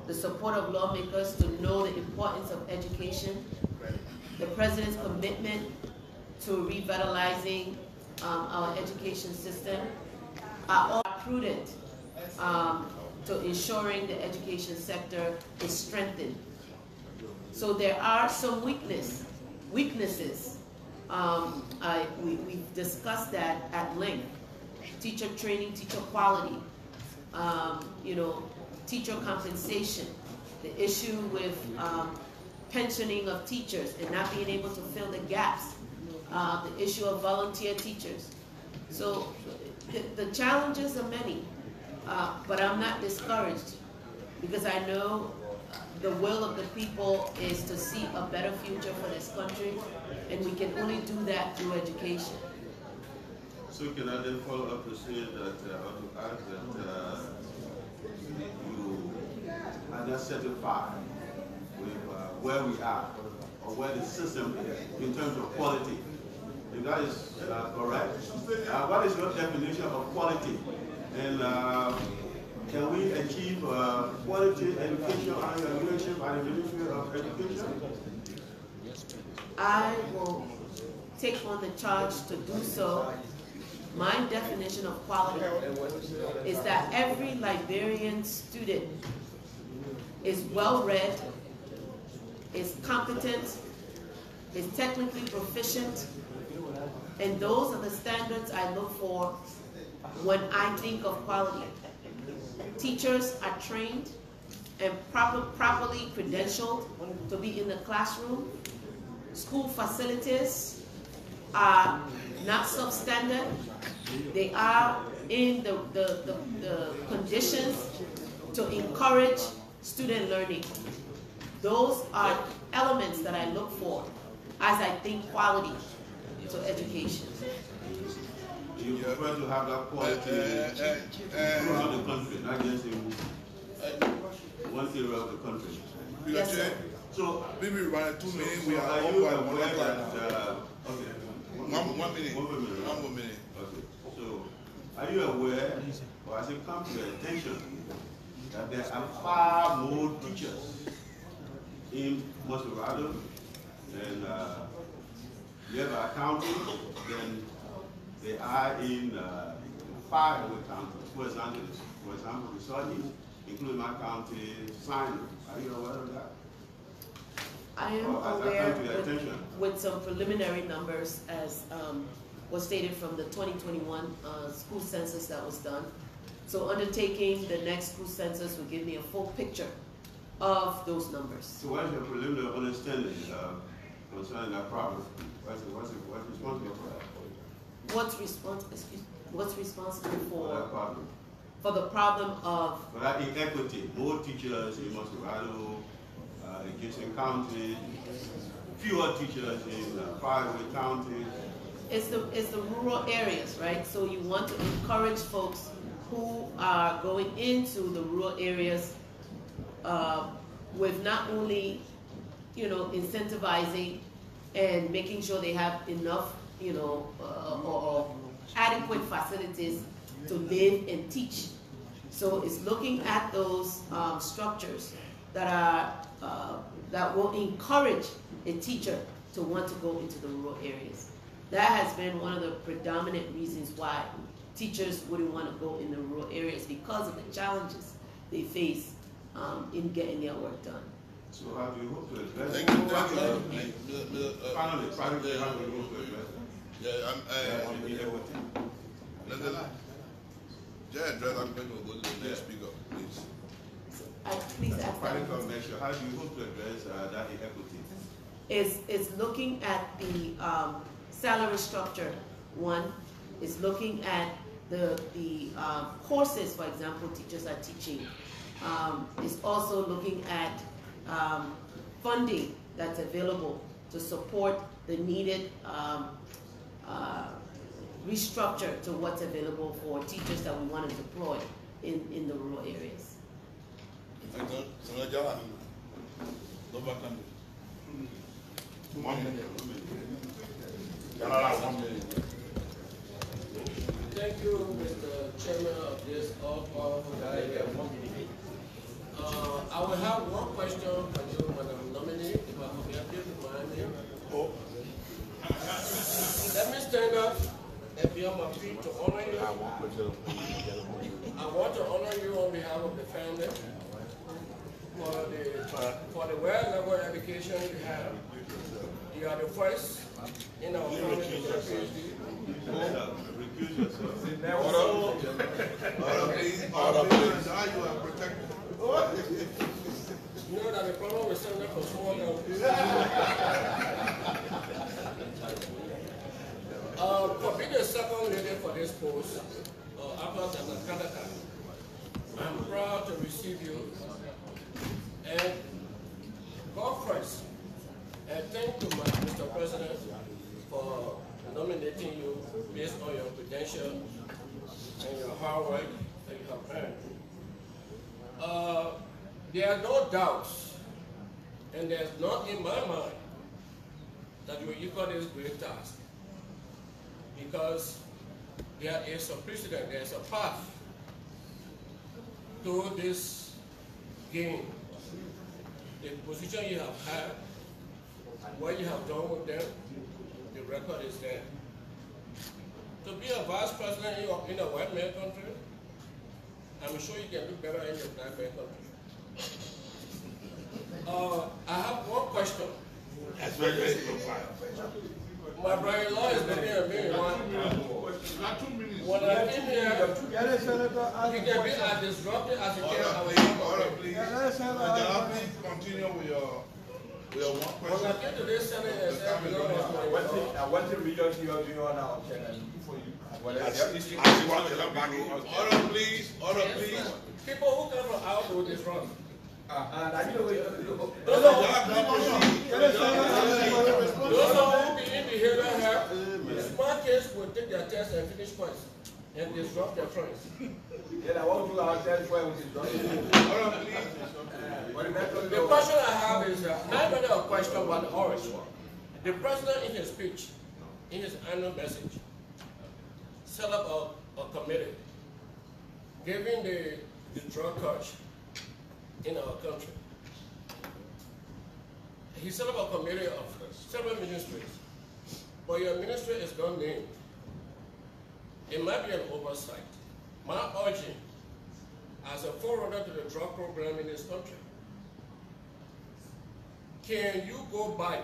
the support of lawmakers to know the importance of education, the president's commitment to revitalizing um, our education system are all prudent um, to ensuring the education sector is strengthened. So there are some weakness, weaknesses. Um, I, we, we've discussed that at length. Teacher training, teacher quality, um, you know, teacher compensation, the issue with um, pensioning of teachers and not being able to fill the gaps. Uh, the issue of volunteer teachers. So the, the challenges are many, uh, but I'm not discouraged because I know the will of the people is to see a better future for this country, and we can only do that through education. So can I then follow up to say that, uh, or to ask that uh, you are not satisfied with uh, where we are, or where the system is in terms of quality? If that is uh, correct, uh, what is your definition of quality? And uh, can we achieve uh, quality education and evaluation by the Ministry of Education? I will take on the charge to do so. My definition of quality is that every Liberian student is well read, is competent, is technically proficient, and those are the standards I look for when I think of quality. Teachers are trained and proper, properly credentialed to be in the classroom. School facilities are not substandard. They are in the, the, the, the conditions to encourage student learning. Those are elements that I look for as I think quality to education. You prefer to have that quality throughout the country, not just in one area of the country. Yes, sir. So maybe by two so, minutes we so are, are over by one minute. Uh, okay. One, one, one minute. One more minute. One more minute. Okay. So are you aware, or has it come to your attention that there are far more teachers in Montserrado and uh, Delaware County than they are in uh, far away counties? For example, for example, the Southeast, including my county, Simon. Are you aware of that? I am oh, aware with, with some preliminary numbers as um, was stated from the twenty twenty-one uh, school census that was done. So undertaking the next school census will give me a full picture of those numbers. So what is your preliminary understanding uh, concerning that problem? What's, what's, what's responsible for that? What's, respons excuse, what's responsible for, for that problem? For the problem of... For that inequity, more teachers in Montserrado, Uh, in Gibson County, fewer teachers in uh, Faraway County. It's the, it's the rural areas, right? So you want to encourage folks who are going into the rural areas uh, with not only, you know, incentivizing and making sure they have enough, you know, uh, or adequate facilities to live and teach. So it's looking at those um, structures that are Uh, that will encourage a teacher to want to go into the rural areas. That has been one of the predominant reasons why teachers wouldn't want to go in the rural areas because of the challenges they face um, in getting their work done. So how do you hope to address it? Finally, finally, how do you hope to address it? Yeah, I'm, I, yeah, I'm going to go to the next speaker, please. I, please ask how do you hope to address uh, that inequity? It's, it's looking at the um, salary structure, one. It's looking at the, the uh, courses, for example, teachers are teaching. Um, it's also looking at um, funding that's available to support the needed um, uh, restructure to what's available for teachers that we want to deploy in, in the rural areas. Thank you, Mister Chairman of this all-powerful Delaware Committee. Uh, I will have one question for you, Madam Nominee, if I forget you to mind me. Oh. Let me stand up and be on my feet to honor you. I want to honor you on behalf of the family. For the, for the well-level education you have. You are the first in our community to recuse yourself. All of these are you are protected. You know that the problem with standing for small uh, For being the second lady for this post, uh, Abbas and Kakata, I'm proud to receive you. And God first, and thank you, Mister President, for nominating you based on your credentials and your hard work that you have earned. Uh, there are no doubts, and there's not in my mind that you will equal this great task, because there is a precedent, there is a path to this game. The position you have had, what you have done with them, the record is there. To be a vice president in a white man country, I'm sure you can do better in your black man country. Uh, I have one question. That's very good. My brother-in-law is living in Maryland. When I came here, you can be as disruptive as you can. Please. Yeah, uh, continue with your, with your one question. Well, I came to this Senate and said, you know, I want to read out to you on our channel for you. Order, please. Order, please. People who come from out with this run. Those who be in behavioral health, smart kids will take their test and finish first. and disrupt their friends. Then I want to our church where we disrupt. The question I have is uh, not whether a question but an orator. The president, in his speech, in his annual message, set up a, a committee giving the, the drug culture in our country. He set up a committee of several ministries, but your ministry is not named. It might be an oversight. My urging as a forerunner to the drug program in this country, can you go back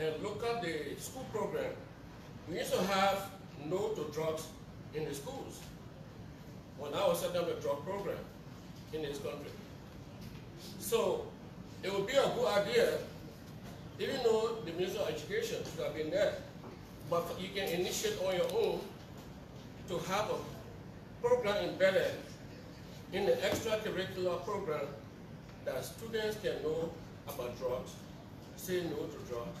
and look at the school program? We used to have no to drugs in the schools. Well, now we set up a drug program in this country. So it would be a good idea, even though the Minister of Education should have been there, but you can initiate on your own to have a program embedded in the extracurricular program that students can know about drugs, say no to drugs.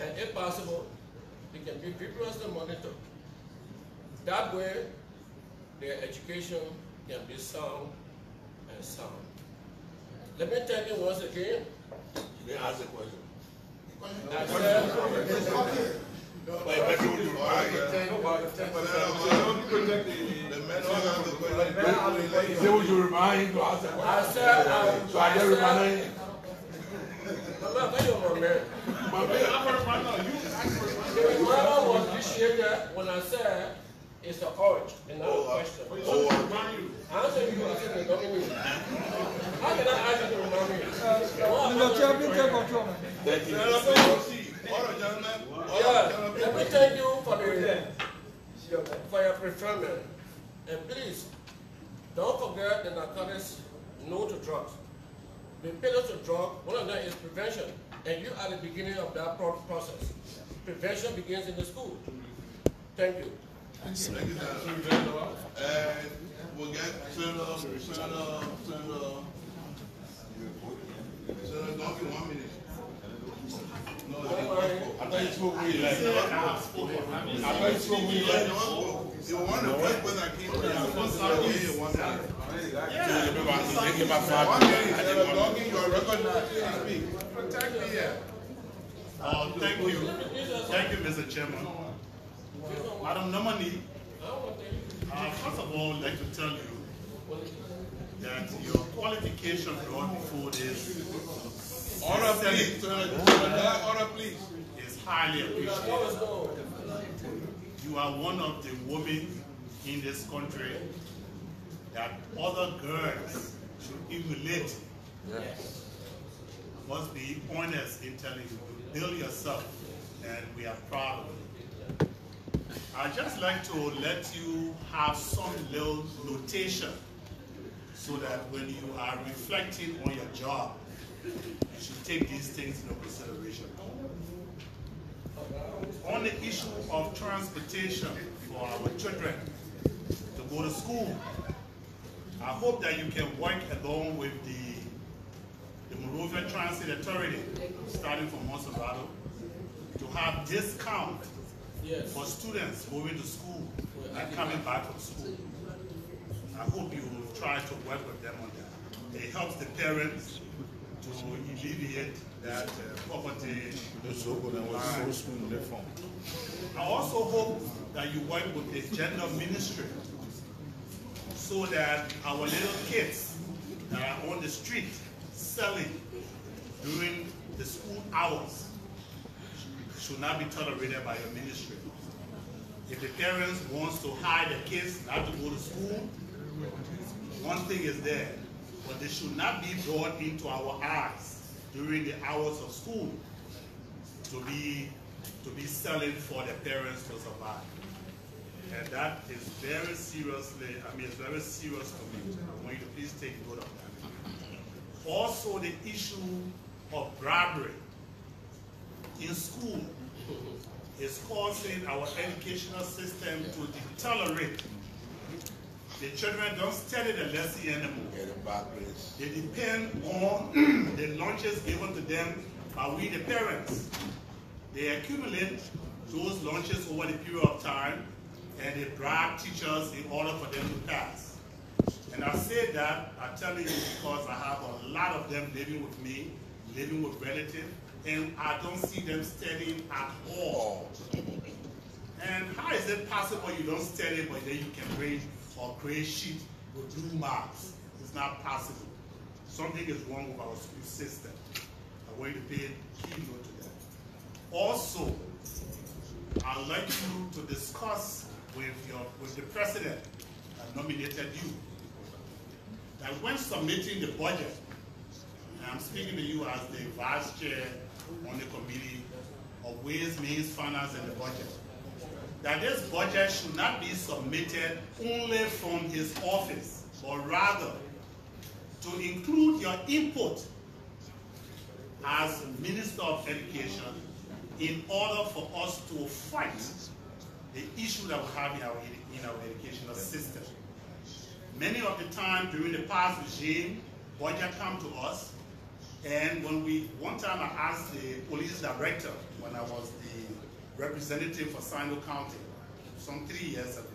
And if possible, it can be vigorously monitored. That way, their education can be sound and sound. Let me tell you once again. You didn't ask the question. I said, no, but if you do right, the men don't have the question. You say, would you remind him to ask the question? I said, I So I just reminded him. I'm not talking about men. My man, I'm going to remind him. The reminder was this year when I said, it's an urge and not a question. Oh, remind you. Answer you, I said, don't give me. How can I ask you to remind me? Mister Chairman, take control. Thank you. Yeah, let me thank you for the for your preferment. And please, don't forget the narcotics, no to drugs. The pillars to drugs, one of them is prevention. And you are the beginning of that process. Prevention begins in the school. Thank you. Thank you, sir. And we'll get Senator, Senator, Senator, Senator Duncan, one minute. No, I thought you spoke with you. I thought you spoke with you. You won the first when I came here. I was not here. You won that. Yeah. One minute, Senator Duncan, you are recognized. Protect me here. Thank you. Thank you, Mister Chairman. Madam Nomani, uh, first of all, I'd like to tell you that your qualification brought before this Order, please. Order, please. It's highly appreciated. You are one of the women in this country that other girls should emulate. Yes. Must be honest in telling you. Build yourself, and we are proud of you. I'd just like to let you have some little notation so that when you are reflecting on your job, you should take these things into consideration. On the issue of transportation for our children to go to school, I hope that you can work along with the, the Monrovia Transit Authority, starting from Montserrado, to have discount yes. for students going to school and coming back from school. I hope you will try to work with them on that. It helps the parents to alleviate that uh, poverty. I also hope that you work with the gender ministry so that our little kids that are on the street selling during the school hours should not be tolerated by your ministry. If the parents want to hide the kids not to go to school, one thing is there. But they should not be brought into our eyes during the hours of school to be, to be selling for the parents to survive. And that is very seriously, I mean, it's very serious for me. I want you to please take note of that. Also, the issue of bribery in school is causing our educational system to deteriorate. The children don't study the lesson anymore. They depend on the lunches given to them by we, the parents. They accumulate those lunches over the period of time, and they bribe teachers in order for them to pass. And I say that, I tell you, because I have a lot of them living with me, living with relatives, and I don't see them studying at all. And how is it possible you don't study, but then you can grade or grade sheet with blue marks? It's not possible. Something is wrong with our school system. I want you to pay key note to that. Also, I'd like you to discuss with your with the president that nominated you that when submitting the budget, and I'm speaking to you as the vice chair on the committee of Ways, Means, Finance, and the Budget, that this budget should not be submitted only from his office, but rather to include your input as Minister of Education in order for us to fight the issue that we have in our, in our educational system. Many of the time during the past regime, budget come to us, and when we, one time I asked the police director when I was the representative for Sino County, some three years ago,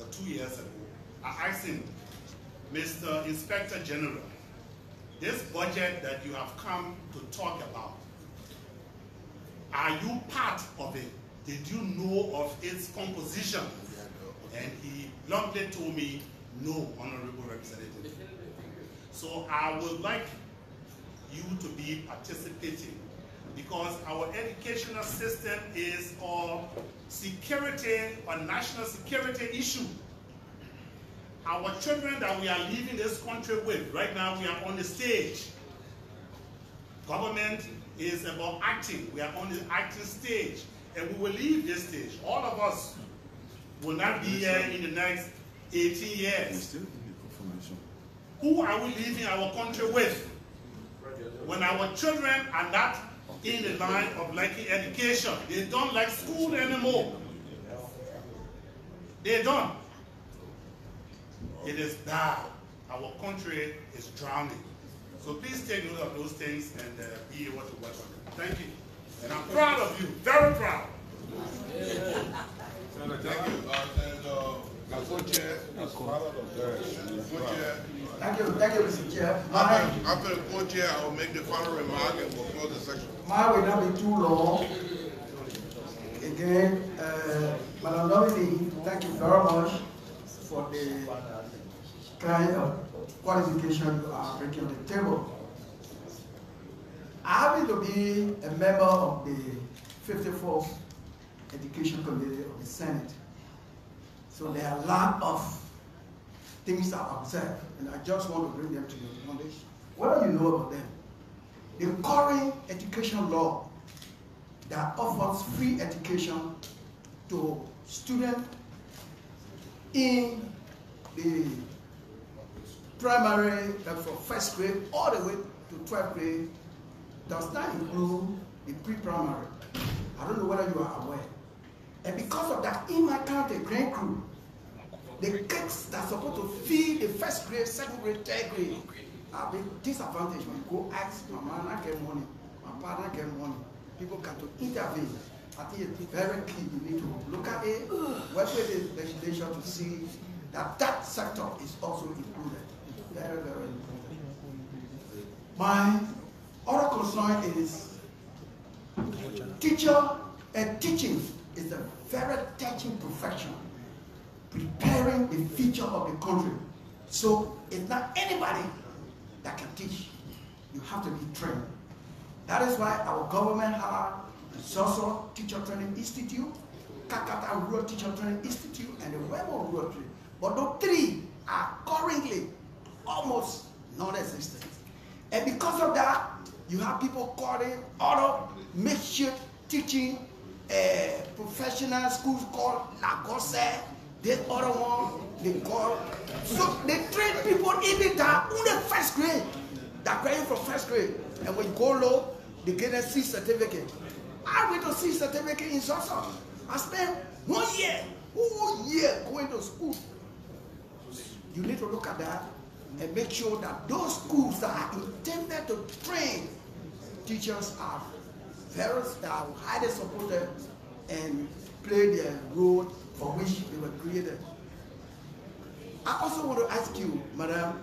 or two years ago, I asked him, Mister Inspector General, this budget that you have come to talk about, are you part of it? Did you know of its composition? And he bluntly told me, no, Honorable Representative. So I would like you to be participating, because our educational system is a security, a national security issue. Our children that we are leaving this country with, right now we are on the stage. Government is about acting. We are on the acting stage, and we will leave this stage. All of us will not be here in the next eighteen years. Who are we leaving our country with when our children are not in the line of liking education? They don't like school anymore. They don't. It is bad. Our country is drowning. So please take note of those things and uh, be able to work on them. Thank you. And I'm proud of you, very proud. Senator, thank you. Uh, and, uh, as co-chair, as co-chair, thank you, thank you, Mister Chair. My, after the co-chair, I will make the final remark and we'll close the section. Mine will not be too long. Again, uh, Madam Nominee, thank you very much for the kind of qualification you are bringing on the table. I happen to be a member of the fifty-fourth Education Committee of the Senate. So there are a lot of things I observe, and I just want to bring them to your knowledge. What do you know about them? The current education law that offers free education to students in the primary, from first grade all the way to twelfth grade, does not include the pre-primary. I don't know whether you are aware. And because of that, in my county, Grand Crew, the kids that are supposed to feed the first grade, second grade, third grade are being disadvantaged. When you go ask, my man, I get money, my partner get money. People can to intervene. I think it's very key. You need to look at it, work with the legislation to see that that sector is also included. It's very, very important. My other concern is teacher and teaching is a very touching profession, preparing the future of the country. So it's not anybody that can teach. You have to be trained. That is why our government has the Zorzor Teacher Training Institute, Kakata Rural Teacher Training Institute, and the Weber Rural Training. But those three are currently almost non-existent. And because of that, you have people calling other makeshift teaching uh, professional schools called Lagose, this other one they call. So they train people even that only first grade, that graduate from first grade. And when you go low, they get a C certificate. I went to C certificate in Zorzor. I spent one year, whole year going to school. You need to look at that and make sure that those schools that are intended to train teachers are very, are highly supported and play their role for which they were created. I also want to ask you, madam,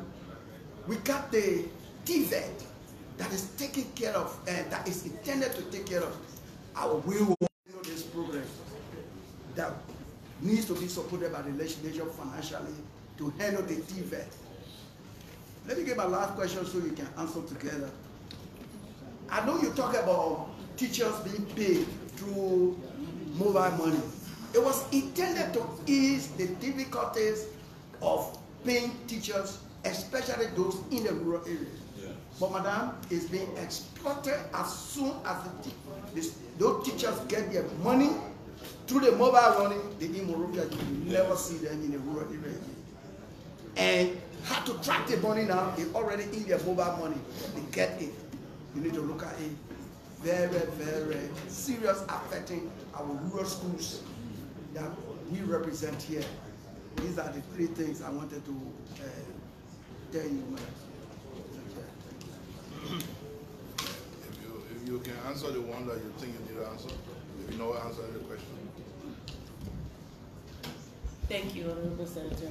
we got the T V E T that is taking care of, and that is intended to take care of our will know this program that needs to be supported by the legislature financially to handle the T V E T. Let me give my last question so you can answer together. I know you talk about teachers being paid through mobile money. It was intended to ease the difficulties of paying teachers, especially those in the rural areas. Yeah. But madam, it's being exploited as soon as the this, those teachers get their money through the mobile money, the Monrovia, you never see them in the rural area again. And how to track the money now, they already in their mobile money, they get it. You need to look at it. Very, very serious, affecting our rural schools that we represent here. These are the three things I wanted to uh, tell you, man. Thank you. If you, if you can answer the one that you think you need to answer, if you know answer the question. Thank you, Honorable Senator.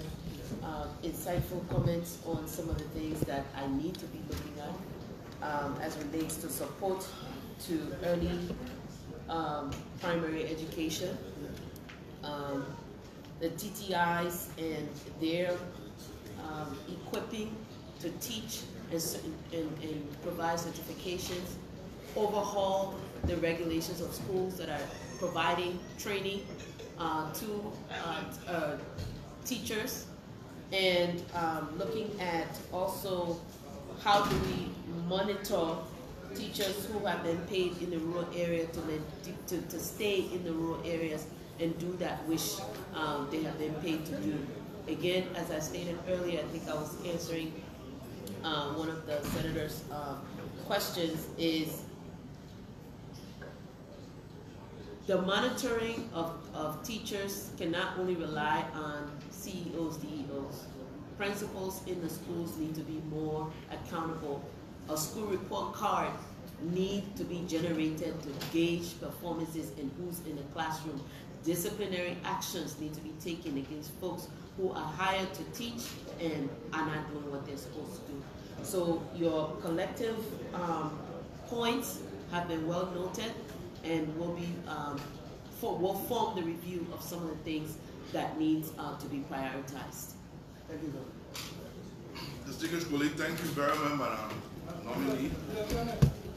Uh, insightful comments on some of the things that I need to be looking at um, as relates to support to early um, primary education. Um, the T T Is and their um, equipping to teach and, and, and provide certifications, overhaul the regulations of schools that are providing training uh, to uh, uh, teachers, and um, looking at also how do we monitor teachers who have been paid in the rural area to, to, to stay in the rural areas and do that which um, they have been paid to do. Again, as I stated earlier, I think I was answering uh, one of the senator's uh, questions, is the monitoring of, of teachers cannot only rely on C E Os, D E Os. Principals in the schools need to be more accountable. A school report card need to be generated to gauge performances and who's in the classroom. Disciplinary actions need to be taken against folks who are hired to teach and are not doing what they're supposed to do. So your collective um, points have been well noted, and will be um, for, will form the review of some of the things that needs uh, to be prioritized. Thank you. Distinguished colleague, thank you very much, madam. Nominee.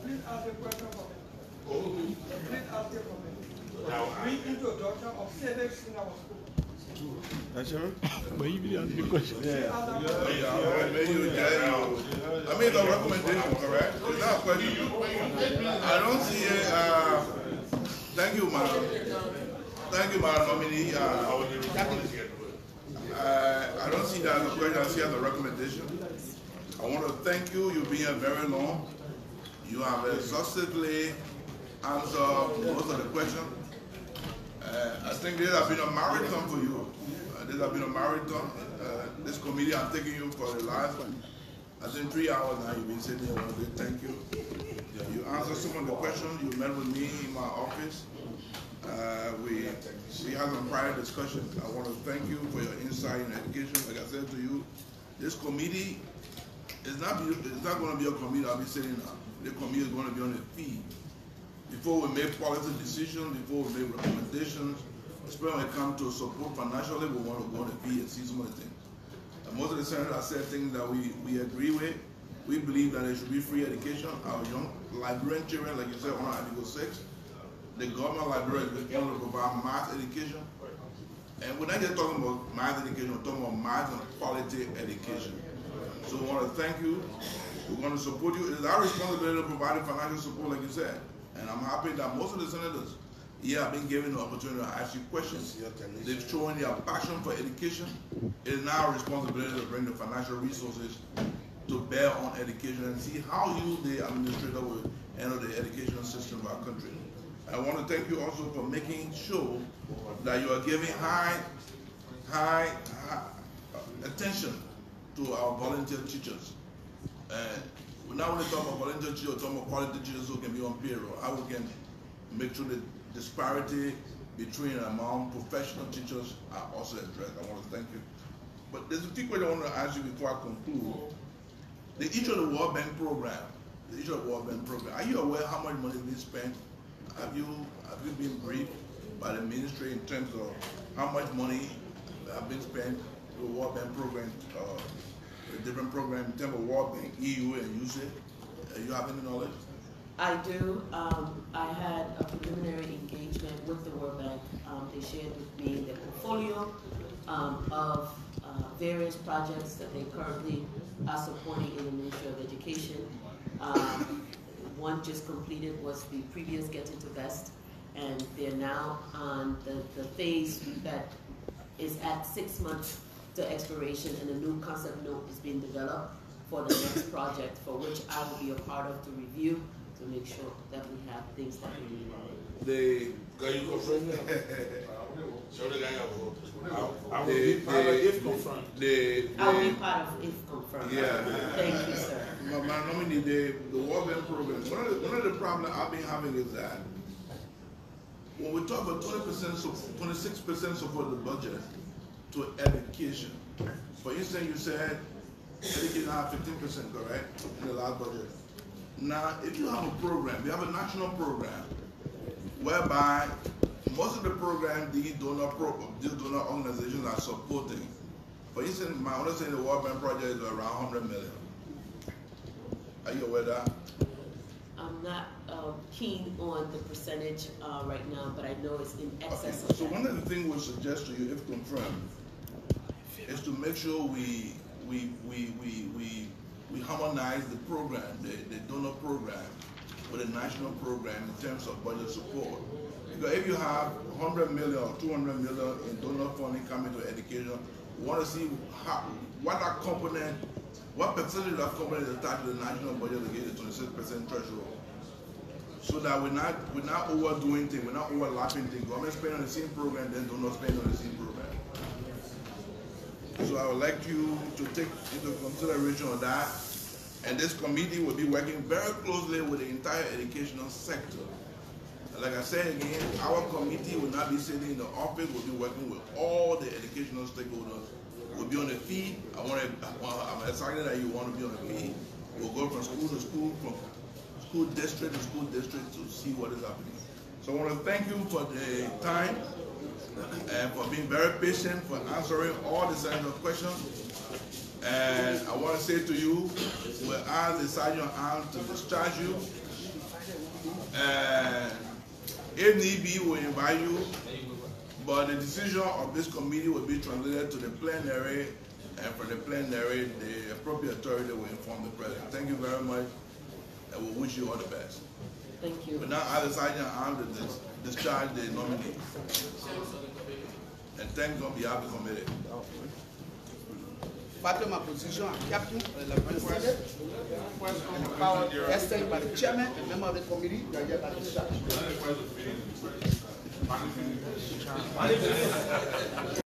Please ask a question for me. Oh. Please ask a comment. We introduction of civics in our school. That's sure. But you didn't ask the question. Yeah. I made a recommendation, correct? It's not a question. I don't see a. Uh, thank you, madam. Thank you, madam nominee. Uh, I don't see that as a question. I see as a recommendation. I want to thank you. You've been here very long. You have exhaustively answered most of the questions. Uh, I think this has been a marathon for you. Uh, this has been a marathon. Uh, this committee has taken you for the last, I think, three hours now. You've been sitting here. I want to say thank you. You answered some of the questions. You met with me in my office. Uh, we, we had some prior discussions. I want to thank you for your insight and education. Like I said to you, this committee, It's not, it's not going to be a committee I'll be sitting on. The committee is going to be on the feed. Before we make policy decisions, before we make recommendations, especially when it comes to support financially, we want to go on the feed and see some of the things. And most of the senators have said things that we, we agree with. We believe that there should be free education. Our young librarian children, like you said, on Article six, the government library is going to provide math education. And we're not just talking about math education, we're talking about math and quality education. So we want to thank you. We're going to support you. It is our responsibility to provide financial support, like you said. And I'm happy that most of the senators here have been given the opportunity to ask you questions. They've shown their passion for education. It is now our responsibility to bring the financial resources to bear on education and see how you, the administrator, will handle the educational system of our country. I want to thank you also for making sure that you are giving high, high, high attention to our volunteer teachers. And we not only talk about volunteer teachers, we're talking about quality teachers who can be on payroll, how we can make sure the disparity between and among professional teachers are also addressed. I want to thank you. But there's a few questions I want to ask you before I conclude. The issue of the World Bank program, the issue of the World Bank program, are you aware how much money is being spent? Have you, have you been briefed by the ministry in terms of how much money has been spent to the World Bank program, uh, the different programs in terms of World Bank, E U, and U S A I D? Do you have any knowledge? I do. Um, I had a preliminary engagement with the World Bank. Um, they shared with me their portfolio um, of uh, various projects that they currently are supporting in the Ministry of Education. Um, one just completed was the previous Getting to Best, and they're now on the, the phase that is at six months to expiration, and a new concept note is being developed for the next project, for which I will be a part of to review, to make sure that we have things that we need. The, the, I will be part of if confirmed. Yeah. Thank you, sir. My, my nominee, the, the World Bank program, one of the, one of the problems I've been having is that when we talk about twenty percent, so twenty-six percent support of the budget to education, for instance, you said education had fifteen percent, correct, in the last budget. Now, if you have a program, you have a national program, whereby most of the programs these donor pro, these donor organizations are supporting. For instance, my understanding the World Bank project is around one hundred million. Are you aware of that? I'm not uh, keen on the percentage uh, right now, but I know it's in excess. Okay. Of so that. One of the things we'll suggest to you, if confirmed, is to make sure we we we we we. we harmonize the program, the, the donor program, with the national program in terms of budget support. Because if you have one hundred million or two hundred million in donor funding coming to education, we want to see how, what that component, what percentage of component is attached to the national budget to get the twenty-six percent threshold. So that we're not, we're not overdoing things, we're not overlapping things. Government spend on the same program, then donors spend on the same program. So I would like you to take into consideration of that, and this committee will be working very closely with the entire educational sector. And like I said again, our committee will not be sitting in the office, we'll be working with all the educational stakeholders. We'll be on the feed. I want to, I'm excited that you want to be on the feed. We'll go from school to school, from school district to school district to see what is happening. So I want to thank you for the time, and for being very patient, for answering all the sergeant's questions. And I want to say to you, we'll ask the sergeant armed to discharge you. And if need be, we'll invite you. But the decision of this committee will be translated to the plenary, and for the plenary, the appropriate authority will inform the president. Thank you very much, and we wish you all the best. Thank you. But now I decide to honor this, discharge the nominee. And thank God we have the committee. Part of my position, I'm captain of the Liberal Senate, and the power extended by the chairman and member of the committee, you are here by discharge.